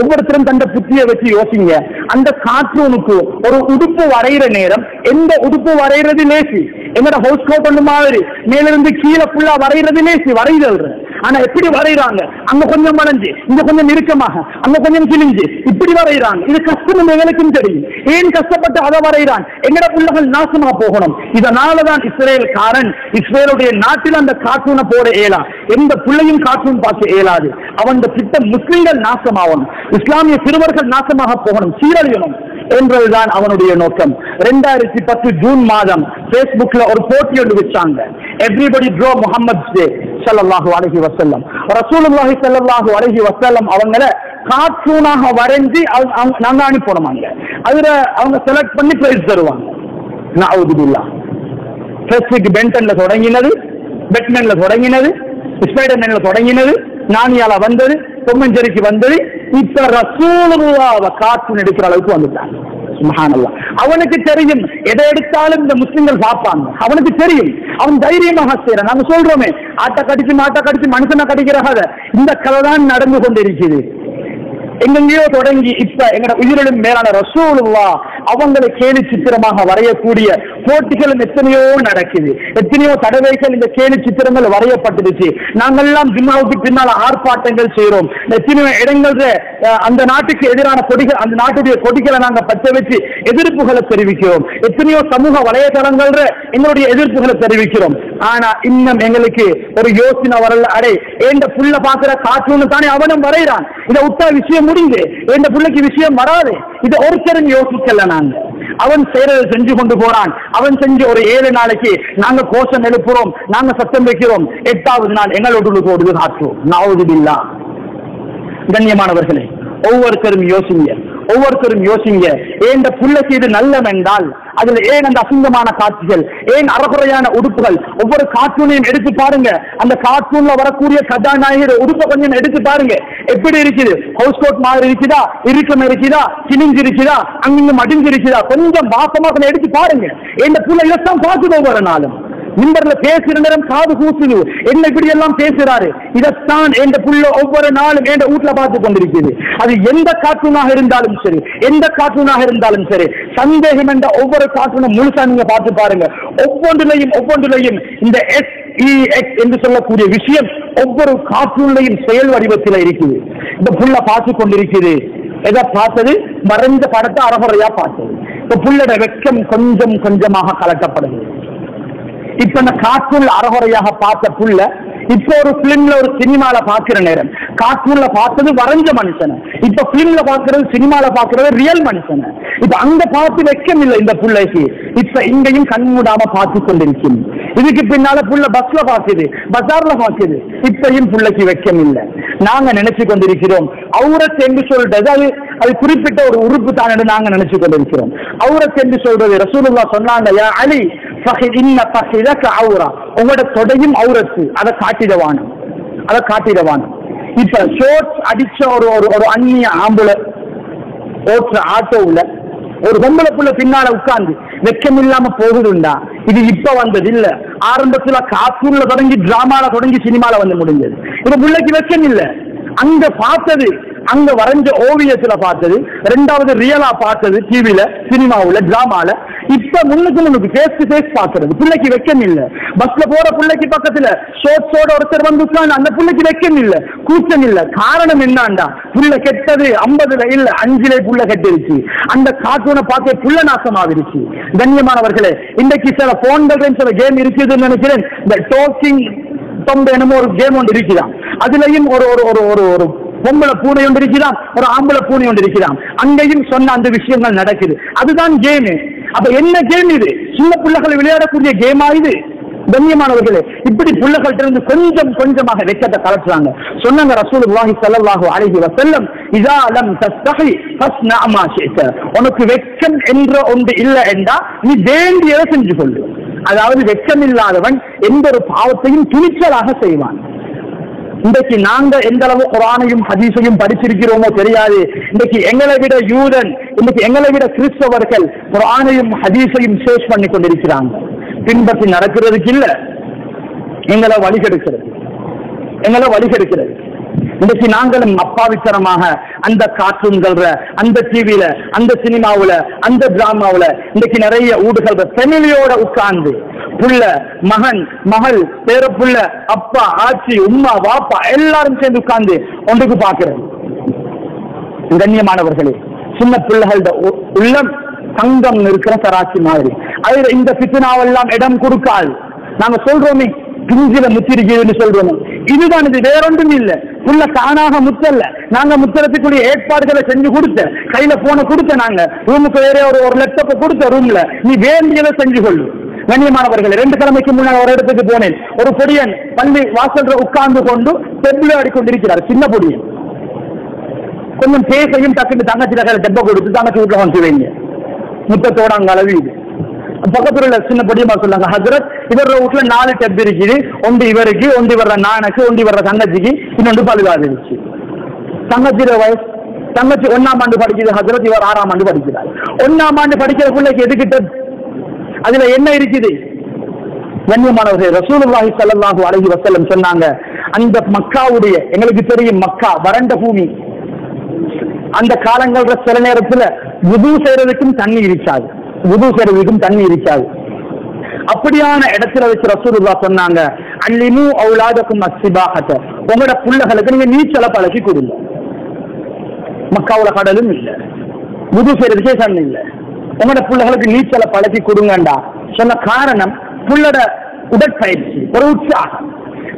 ஒவ்வொருத்தரும் தந்த புத்தியை வச்சு யோசிங்க, அந்த கார்ட்டூனுக்கு ஒரு உடுப்பு வரைகிற நேரம் எந்த உடுப்பு வரைகிறது லேசி, எங்கட ஹவுஸ் கோட் ஒண்ணு மாதிரி மேலிருந்து கீழே புள்ளா வரைகிறது லேசி வரைகிறது. ஆனா எப்படி வரைகிறாங்க? அங்க கொஞ்சம் மலைஞ்சு, இங்க கொஞ்சம் நெருக்கமாக, அங்க கொஞ்சம் கிழிஞ்சு, இப்படி வரைகிறாங்க. இது கஷ்டம் எங்களுக்கும் தெரியும், ஏன் கஷ்டப்பட்டு அதை வரைகிறான்? எங்கட பிள்ளைகள் நாசமா போகணும். இதனாலதான் இஸ்ரேல்காரன் இஸ்ரேலுடைய நாட்டில் அந்த கார்ட்டூனை போட இயலா, எந்த பிள்ளையும் கார்ட்டூன் பார்க்க இயலாது. அவன் திட்டம் முஸ்லிம்கள் நாசமாகணும், இஸ்லாமிய சிறுவர்கள் நாசமாக போகணும், சீரழியணும் என்றதுதான் அவனுடைய நோக்கம். இரண்டாயிரத்தி பத்து ஜூன் மாதம் பேஸ்புக்ல ஒரு போட்டி ஒன்று வச்சாங்க, எவ்ரிபடி ட்ரா முஹம்மது ஸல்லல்லாஹு அலைஹி வஸல்லம், ரசூலுல்லாஹி ஸல்லல்லாஹு அலைஹி வஸல்லம் அவங்களை கார்ட்டூனாக வரைஞ்சி நாங்க அனுப்பணுமாங்க. அதுல அவங்க செலக்ட் பண்ணி பிரைஸ் தருவாங்க. நஅவுது பில்லாஹ். ஃபெஸ்டிக் பென்டன்ல தொடங்கினது, பேட்மேன்ல தொடங்கினது, ஸ்பைடர்மேன்ல தொடங்கினது, நானியால வந்தது, பொம்மஞ்சேரிக்கு வந்தது, இப்ப ரசூலுல்லாஹ் கார்ட்டூன் எடுக்கிற அளவுக்கு வந்துட்டாங்க. சுப்ஹானல்லாஹ். அவனுக்கு தெரியும், எதை எடுத்தாலும் இந்த முஸ்லிம்கள் பார்ப்பாங்க, அவனுக்கு தெரியும், அவன் தைரியமாக செய்யறான். நாங்க சொல்றோமே, ஆட்டை கடிச்சு மாட்டை கடிச்சு மனுஷனை கடிக்கிறாக இந்த கதை தான் நடந்து கொண்டிருக்குது. எங்கெங்கயோ தொடங்கி இப்ப எங்கட உயிரிலும் மேலான ரசூலுல்லாஹ் அவங்களை கேலி சித்திரமாக வரையக்கூடிய போட்டிகளும் எத்தனையோ நடக்குது, எத்தனையோ தடவைகள் இந்த கேலி சித்திரங்கள் வரையப்பட்டுடுச்சு. நாங்கெல்லாம் ஜும்மாவுக்கு பின்னால் ஆர்ப்பாட்டங்கள் செய்யறோம், எத்தனையோ இடங்கள்ல அந்த நாட்டுக்கு எதிரான கொடிகள், அந்த நாட்டுடைய கொடிகளை நாங்க பச்சை வச்சு எதிர்ப்புகளை தெரிவிக்கிறோம், எத்தனையோ சமூக வலையதளங்கள்ல எங்களுடைய எதிர்ப்புகளை தெரிவிக்கிறோம். ஆனா இன்னும் எங்களுக்கு ஒரு யோசனை வரல, அடே ஏண்ட புள்ள பாக்குற கார்ட்டூன்னு தானே அவனும் வரைகிறான், இதை விட்டா விஷயம் முடிந்து எந்த பிள்ளைக்கு விஷயம் வராது, இதை ஒருத்தரும் யோசிக்கல. நாங்க அவன் செய்யறதை செஞ்சு கொண்டு போறான், அவன் செஞ்ச ஒரு ஏழு நாளைக்கு நாங்க கோஷம் எழுப்புறோம், நாங்க சத்தம் வைக்கிறோம், எட்டாவது நாள் எங்களோடு போடுது காற்றுவோம். நஅவுதுபில்லா. கண்ணியமானவர்களே, ஒவ்வொருத்தரும் யோசிங்க, ஒவ்வொருத்தரும் யோசிங்க, ஏன் புள்ளைக்கு இது நல்லம் என்றால் அதுல ஏன் அந்த அசிங்கமான காட்சிகள், ஏன் அறகுறையான உடுப்புகள்? ஒவ்வொரு கார்ட்டூனையும் எடுத்து பாருங்க, அந்த கார்ட்டூன்ல வரக்கூடிய கதாநாயகர் உடுப்பை கொஞ்சம் எடுத்து பாருங்க, எப்படி இருக்குது? ஹவுஸ் கோட் மாதிரி இருக்குதா, இறுக்கம் இருக்குதா, கிழிஞ்சு இருக்குதா, அங்கிங்க மடிஞ்சு இருக்குதா, கொஞ்சம் வாசமா கொஞ்சம் எடுத்து பாருங்க. என் புள்ள இலக்கம் பார்த்துட்டு ஒவ்வொரு நாளும் மிம்பர்ல பேசுற நேரம் காது கூசுது, என்ன இப்படி எல்லாம் பேசுறாரு, இதைத்தான் என் புள்ள ஒவ்வொரு நாளும் என் வீட்டுல பார்த்து கொண்டிருக்குது. அது எந்த கார்ட்டூனாக இருந்தாலும் சரி, எந்த கார்ட்டூனாக இருந்தாலும் சரி, சந்தேகம் என்ற ஒவ்வொரு கார்ட்டூனும் முழுசா நீங்க பார்த்து பாருங்க. ஒவ்வொன்றிலையும் ஒவ்வொன்றிலையும் இந்த எஸ் இ எக்ஸ் என்று சொல்லக்கூடிய விஷயம் ஒவ்வொரு கார்ட்டூன்லையும் செயல் வடிவத்தில் இருக்குது. இந்த புள்ள பார்த்து கொண்டிருக்குது, எதை பார்த்தது? மறைந்த படத்தை அறகுறையா பார்த்தது. இந்த புள்ளோட வெட்கம் கொஞ்சம் கொஞ்சமாக கலட்டப்படுது. இப்ப அந்த கார்ட்டூன்ல அறகுறையாக பார்த்த புள்ள இப்ப ஒரு பிலிம்ல ஒரு சினிமால பாக்குற நேரம், கார்ட்டூன்ல பார்த்தது வரைஞ்ச மனுஷனை, இப்ப பிலிம்ல பாக்குறது சினிமால பாக்குறது ரியல் மனுஷனை, இப்ப அங்க பார்த்து வைக்கம் இல்லை இந்த பிள்ளைக்கு, இப்ப இங்கேயும் கண் மூடாம பார்த்து கொண்டிருக்கும். இதுக்கு பின்னால புள்ள பஸ்ல பாக்குது, பஜார்ல பாக்குது, இப்பயும் புள்ளைக்கு வைக்கம் இல்லை. நாங்க நினைச்சு கொண்டிருக்கிறோம் அவுரத் என்று சொல்றது அது அது குறிப்பிட்ட ஒரு உறுப்பு தானே நாங்க நினைச்சு கொண்டிருக்கிறோம். அவுரத் என்று சொல்றது ரசூலுல்லாஹ் சொன்னாங்க, யா அலி ஃபஹித் இன்ன ஃபஹிதக அவுரா, உங்களோட தொடையும் அவுரத்து, அதை காட்டிடவானும், அதை காட்டிடவானும். இப்ப ஷோர்ட்ஸ் அடிச்ச ஒரு ஒரு அந்நிய ஆம்பளை ஓட்டுற ஆட்டோவுல ஒரு பொம்பளை புள்ள பின்னால உட்கார்ந்து வெக்கம் இல்லாம போகுதுண்டா. இது இப்ப வந்தது இல்ல, ஆரம்பத்துல கார்ட்டூன்ல தொடங்கி டிராமால தொடங்கி சினிமால வந்து முடிஞ்சது. இந்த பிள்ளைக்கு வெக்கம் இல்ல, அங்க பார்த்தது, அங்க வரைஞ்ச ஓவியத்துல பார்த்தது, ரெண்டாவது ரியலா பார்த்தது டிவில சினிமாவுல டிராமால. இப்ப முன்னுக்கு முன்னுக்கு பேஸ் டு பேஸ் பாக்குறது பிள்ளைக்கு வெக்கம் இல்ல. பஸ்ல போற பிள்ளைக்கு பக்கத்துல ஷோட்ஸோட ஒருத்தர் வந்து உட்கார்ந்து அந்த பிள்ளைக்கு வெக்கம் இல்ல, கூச்சம் இல்ல. காரணம் என்னண்டா, புள்ள கெட்டது ஐம்பதுல இல்ல அஞ்சுல புள்ள கெட்டிருச்சு, அந்த கார்ட்டூனை பார்த்தே புள்ள நாசமாவிருச்சு. கண்ணியமானவர்களே, இன்றைக்கு சில போன்கள் சில கேம் இருக்குதுன்னு நினைக்கிறேன். இந்த டாக்கிங் தொம்பு என்னமோ ஒரு கேம் ஒன்று இருக்குதான், அதுலயும் ஒரு ஒரு ஒரு ஒரு பொம்பளை பூனை ஒன்று இருக்கிறான், ஒரு ஆம்பளை பூனை ஒன்று இருக்கிறான், அங்கேயும் சொன்ன அந்த விஷயங்கள் நடக்குது. அதுதான் கேமு. அப்ப என்ன கேம் இது? சின்ன பிள்ளைகளை விளையாடக்கூடிய கேமா இது? கண்ணியமானவர்களே, இப்படி பிள்ளைகள்ட்ட இருந்து கொஞ்சம் கொஞ்சமாக வெக்கத்தை கலட்டுறாங்க. சொன்னாங்க ரசூலுல்லாஹி ஸல்லல்லாஹு அலைஹி வஸல்லம், இதா லம் தஸ்தஹி ஃபஸ்னா மா ஷிஅ்த, உனக்கு வெக்கம் என்ற ஒன்று இல்லை என்றா நீ வேண்டியதை செஞ்சு கொள்ளு. அதாவது வெக்கம் இல்லாதவன் எந்த ஒரு பாவத்தையும் துணிச்சலாக செய்வான். இன்றைக்கு நாங்க எந்த அளவு குர்ஆனையும் ஹதீஸையும் படிச்சிருக்கிறோமோ தெரியாது, இன்றைக்கு எங்களை விட யூதன், இன்றைக்கு எங்களை விட கிறிஸ்தவர்கள் குர்ஆனையும் ஹதீஸையும் சேஷ் பண்ணி கொண்டிருக்கிறாங்க. பின்பற்றி நடக்கிறதுக்கு இல்ல, எங்களை வழிகெடுக்கிறது, எங்களை வழிகெடுக்கிறது. இன்றைக்கு நாங்களும் அப்பாவித்தனமாக அந்த கார்ட்டூன்கள்ல, அந்த டிவில, அந்த சினிமாவுல, அந்த டிராமாவுல இன்றைக்கு நிறைய ஊடுகள்ற ஃபேமிலியோட உட்கார்ந்து புள்ள மகன் மகள் பேரப்புள்ள அப்பா ஆச்சி உம்மா வாப்பா எல்லாரும் சேர்ந்து உட்கார்ந்து ஒன்றுக்கு பாக்குறது. கண்ணியமானவர்களே, சின்ன பிள்ளைகளோட உள்ளம் தங்கம் இருக்கிற சராசி மாதிரி. அதுல இந்த பித்னாவெல்லாம் இடம் கொடுக்காது. நாங்க சொல்றோமே பிஞ்சில முத்திருக்கிறதுன்னு சொல்றோம், இதுதான் இது, வேறொன்றும் இல்லை. புள்ள தானாக முத்தல்ல, நாங்க முத்தரத்துக்குரிய ஏற்பாடுகளை செஞ்சு கொடுத்த, கையில போன கொடுத்த, நாங்க ரூமுக்கு வேற ஒரு ஒரு லேப்டாப்பை கொடுத்த, ரூம்ல நீ வேண்டியதை செஞ்சு கொள்ளு. கண்ணியமானவர்கள், ரெண்டு கிழமைக்கு முன்னாடி ஒரு இடத்துக்கு போனேன். ஒரு பொடியன் பள்ளி வாசல்ற உட்கார்ந்து கொண்டு டெப்ல ஆடிக்கொண்டிருக்கிறார். சின்ன பொடியன் கொஞ்சம் பேசையும் டக்குன்னு தங்கச்சி நகர டெப்பை கொடுத்து தங்கச்சி வீட்டுல வந்து வைங்க முத்தத்தோட அங்க அளவு. இது பக்கத்துல உள்ள சின்ன பொடியமா சொல்லாங்க, ஹஜரத் இவரோட வீட்டுல நாலு டெப் இருக்குது, ஒன்று இவருக்கு, ஒன்று வர்ற நானக்கு, ஒன்று வர்ற தங்கச்சிக்கு, இன்னொன்று பழுவாதிருச்சு. தங்கச்சியோட வயசு, தங்கச்சி ஒன்னாம் ஆண்டு படிக்குது ஹஜரத், இவர் ஆறாம் ஆண்டு படிக்கிறார். ஒன்னாம் ஆண்டு படிக்கிற பிள்ளைக்கு எதுக்கிட்ட அதுல என்ன இருக்குது? கண்ணியமானவர்கள், ரசூலுல்லாஹி ஸல்லல்லாஹு அலைஹி வஸல்லம் சொன்னாங்க, அந்த மக்காவுடைய, எங்களுக்கு தெரியும் மக்கா வறண்ட பூமி, அந்த காலங்கள்ல சில நேரத்துல வுது செய்யறதுக்கும் தண்ணி இருக்காது, வுது செய்யறதுக்கும் தண்ணி இருக்காது. அப்படியான இடத்துல வச்சு ரசூலுல்லாஹ் சொன்னாங்க, அல்லிமு அவுலாதக்கும் அஸ்ஸிபாஹத, உங்களோட பிள்ளைகளுக்கு நீங்க நீச்சலை பழக்கி கொடுங்க. மக்காவுல கடலும் இல்லை, வுது செய்யறதுக்கே தண்ணி இல்லை, உங்களோட பிள்ளைகளுக்கு நீச்சலை பழக்கி கொடுங்கண்டா சொன்ன காரணம் புள்ளட உடற்பயிற்சி, ஒரு உற்சாகம்.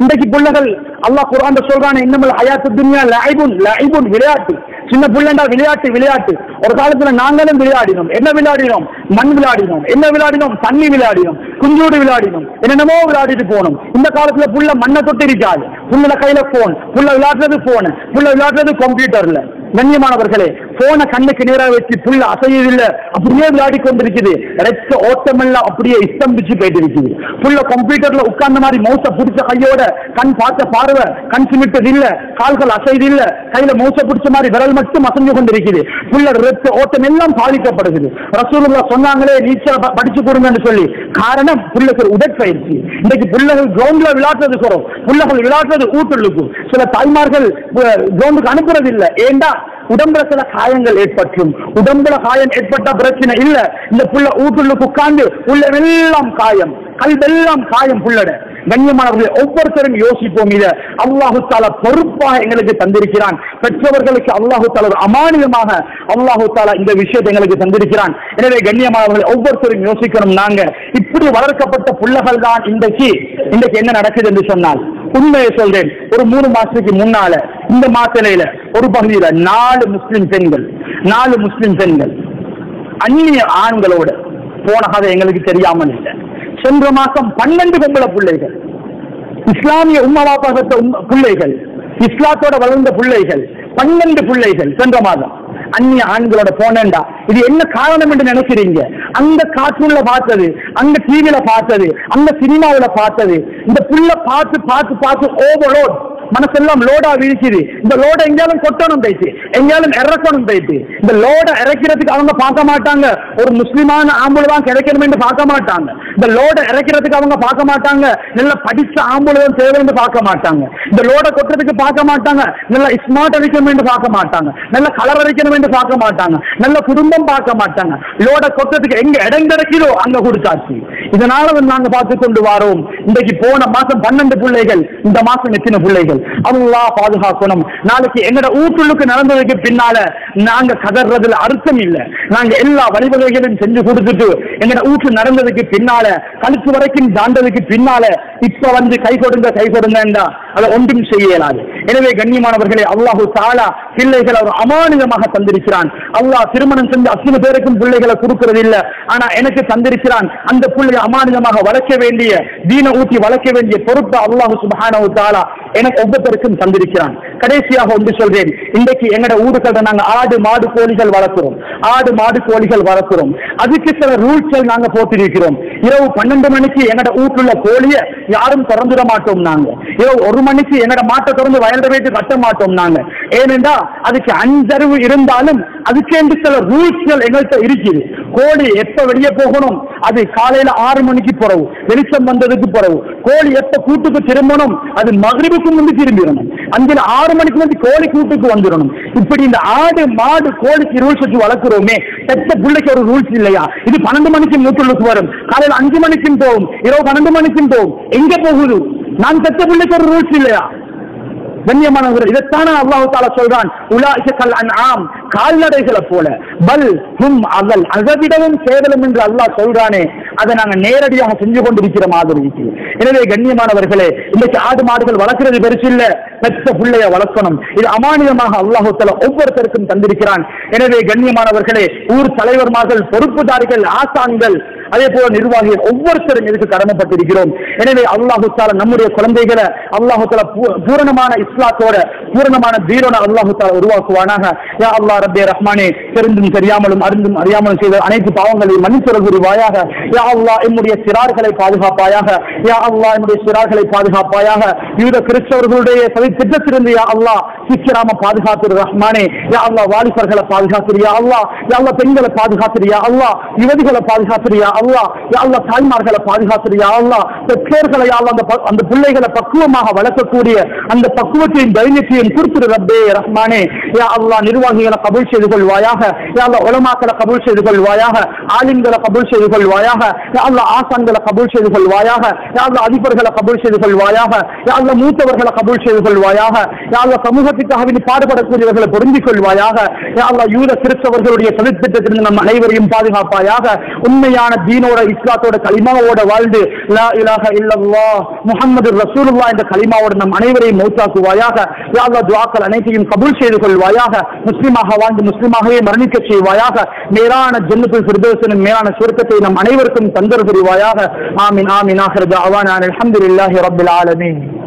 இன்றைக்கு பிள்ளைகள் அல்லாஹ் குர்ஆன்ல சொல்றானே, இன்னமல் ஹயாத்து துன்யா லஐபுன் லஐபுன், விளையாட்டு. சின்ன பிள்ளைண்டா விளையாட்டு விளையாட்டு. ஒரு காலத்துல நாங்களும் விளையாடினோம். என்ன விளையாடினோம்? மண் விளையாடினோம். என்ன விளையாடினோம்? தண்ணி விளையாடினோம், குஞ்சோடு விளையாடினோம், என்னென்னமோ விளையாடிட்டு போனோம். இந்த காலத்துல புள்ள மண்ணை தொட்டு இருக்காது, புள்ளட கையில போன், புள்ள விளையாடுறது போன், புள்ள விளையாடுறது கம்ப்யூட்டர்ல. கண்ணியமானவர்களே, போன கண்ணுக்கு நேராக வச்சு புள்ள அசையதில்லை, அப்படியே விளையாடி கொண்டிருக்குது. ரத்த ஓட்டமெல்லாம் அப்படியே இஸ்தம்பிச்சு போயிட்டு இருக்குது. புள்ள கம்ப்யூட்டர்ல உட்கார்ந்த மாதிரி மவுசை பிடிச்ச கையோட, கண் பார்த்த பார்வை, கண் சிமிட்டது இல்ல, கால்கள் அசைது இல்ல, கையில மவுசை பிடிச்ச மாதிரி விரல் மட்டும் அசைஞ்சு கொண்டிருக்குது. புள்ள ரத்த ஓட்டம் எல்லாம் பாதிக்கப்படுகிறது. ரசூலுல்லாஹ் சொன்னாங்களே நீச்சல் படிச்சு கொடுங்கன்னு சொல்லி, காரணம் புள்ளுக்கு ஒரு உடற்பயிற்சி. இன்னைக்கு புள்ளைகள் கிரவுண்ட்ல விளையாடுறது குறோம், புள்ளைகள் விளையாடுறது ஊட்டுக்கும். சில தாய்மார்கள் கிரவுண்டுக்கு அனுப்புறது இல்லை, ஏண்டா உடம்புல சில காயங்கள் ஏற்பட்டும். உடம்புல காயம் ஏற்பட்ட பிரச்சனை இல்ல, இந்த புள்ள ஊட்டுள்ளுக்கு உட்கார்ந்து உள்ளவெல்லாம் காயம், கல்வெல்லாம் காயம் புள்ளட. கண்ணியமானவர்களை, ஒவ்வொருத்தரும் யோசிப்போம், இத அல்லாஹு தாலா பொறுப்பாக எங்களுக்கு தந்திருக்கிறான். பெற்றவர்களுக்கு அல்லாஹு தாலா அமானியமாக அல்லாஹு தாலா இந்த விஷயத்தை எங்களுக்கு தந்திருக்கிறான். எனவே கண்ணியமானவர்களை, ஒவ்வொருத்தரும் யோசிக்கணும். நாங்க இப்படி வளர்க்கப்பட்ட புள்ளகள் தான் இன்றைக்கு இன்றைக்கு என்ன நடக்குது என்று சொன்னால், உண்மையை சொல்றேன், ஒரு மூணு மாசத்துக்கு முன்னால இந்த மாசலையில ஒரு பகுதியில நாலு முஸ்லிம் பெண்கள் நாலு முஸ்லிம் பெண்கள் அந்நிய ஆண்களோட போனதாக எங்களுக்கு தெரியாமல் இல்லை. சென்ற மாசம் பன்னெண்டு பொம்பளை பிள்ளைகள், இஸ்லாமிய உம்மவாப்பாகத்த பிள்ளைகள், இஸ்லாத்தோட வளர்ந்த பிள்ளைகள், பன்னெண்டு பிள்ளைகள் சென்ற மாதம் அந்நிய ஆண்களோட போனேண்டா. இது என்ன காரணம் என்று நினைக்கிறீங்க? அந்த கார்ட்டூன்ல பார்த்தது, அந்த டிவில பார்த்தது, அந்த சினிமாவில பார்த்தது, இந்த புள்ள பார்த்து பார்த்து பார்த்து overload, Manasalam Loda Vilchiri, the Loda Engalan Kotan Baiti, Engalan Erakan Baiti, the Loda Erekiratik on the Pakamatanga, or Musliman Ambulan Erekim in the Pakamatanga, the Loda Erekiratik on the Pakamatanga, Nella Padista Ambulan Seven in the Pakamatanga, the Loda Kotrika Pakamatanga, Nella Ismata Recommend the Pakamatanga, Nella Kalara Recommend the Pakamatanga, Nella Kudumbam Pakamatanga, Loda Kotrika Enga Erengarakiro and the Hurkasi. Is an hour and the Pasakunduarum, the Kipona Masam Bandan the Pulagal, the Masan Etina Pulagal, Allah Pazahakunam, Nalaki ended a Utu look and another Pinala, Nanga Kazarad Arsamil, Nanga Ella, whatever they get in Senjukutu, and then Utu Naranda the Pinala, Kalisuarakin Danda the Pinala, Itsavan the Kaiko and the Kaiko Nanda, Alaundim Shayela. Anyway, Ganima Allah Husala, Pilagal or Aman in the Mahatandrisan, Allah Firman and the Asimaberakan Pulagal Kurukarilla, Anna Eneke Sandrisan, and the Pulya Amanamaha Valakavendi, Dina Uti Valakavendi, Purba Allah Subhana Utala, and of the person Sandrikan. Kadesia Home Soldier, Indeki Engada Urukatananga, Ad Mad Polical Valakurum, Ad Mad Polical Valakurum, Adikis Roots and Nanga Fortikurum, Yo Pandamaniki, Engada Utula Polia, Yaram Tarandura Matum Nanga, Yo Urumaniki, Engada Matakum, the Wild Way to Katamatum Nanga, Emenda, Adiki Anzaru Irundalam, Adikan Roots and Engata Irigi, Koli, Epa Vedia Pohonum, Adi Kalena Armoniki Poro, Verisam Mandariku Poro, Koli Epa Kutu Tiramonum, Adi Magribukum and then Armanikum the Koli Kutu Andurum. If it in the Art and Mad Koli rules to Alakurome, that's the Bullet or Rules in Laya. If the Panamanikim Mutulukurum, Kalel Antimanikim Dome, Ero Panamanikim Dome, Inga Pohuru, Nan Tata Bullet or Rules in Laya. When you manage the Tana Allah Soldan, Ula Shakal and Am, Kala Fola, Bal, Hum Azal, Azadidam, Sevelement Allah Soldane, Adana Neradia has in you to reach the Madhuri. Anyway, Ganyaman of Rele, let's add Madhul Valakar, let's the Hulay Valakonam, in Amani Maha, Allah Hotel, over person Tandrikiran, anyway, Ganyaman of Rele, Ur Salaver Mazal, Purpudarical, Asangal, Aleppo Nirwa here, over certain Karamapatigrom, anyway, Allah Hutala, Namuri, Kolambegala, Allah Hutala, Puranamana. Puranamana Zero Allah Rua Kuanaha, Ya Allah Rabbi Rahmani, Serendum Seriamal, Arindum Ariaman, Anaki Pangali, Manisura Guruvayaha, Ya Allah Imuri Sirakale Padiha Payaha, Ya Allah Imuri Sirakale Padiha Payaha, you the Christopher Gude, Savitri, Ya Allah, Sikirama Padiha Rahmani, Ya Allah Wali Farkala Padiha, Ya Allah, Ya Allah Pingala Padiha, Ya Allah, Yvedikala Padiha, Ya Allah, Ya Allah Taimarkala Padiha, Ya Allah, the Kerkala Yala and the Pulekala Pakuma, Valakakuri, and the Paku. In Bainiti and Kurtu Rabbe Rahmane, Ya Allah Nirwahi and Kabulche Wayaha, Ya Allah Olamaka Kabulche Wayaha, Alim the Kabulche Wayaha, Ya Allah Asan the Kabulche Wayaha, Ya Allah Adipur the Kabulche Wayaha, Ya Allah Muta the Kabulche Wayaha, Ya Allah Kamuka having part of the Burundi Wayaha, Ya Allah Yuda Srips over the solicited in the Mahavari Impadiha Payaha, Umayana Dino or Isla or Kalima or the Walde, La Ilaha Illallah, Muhammad Rasulullah and the Kalima or the Mahavari Musa. Ya Allah Duakal and Anakim Kabul Shakul Wayaha, Muslima Hawan, Muslima Hay, Marnikachi Wayaha, Mirana Jennifer Firdusan and Mirana Surkati and Manever Kum Tandar Wayaha, Amin Amin Akhir Dawana and Alhamdulillah Rabbil Alameen.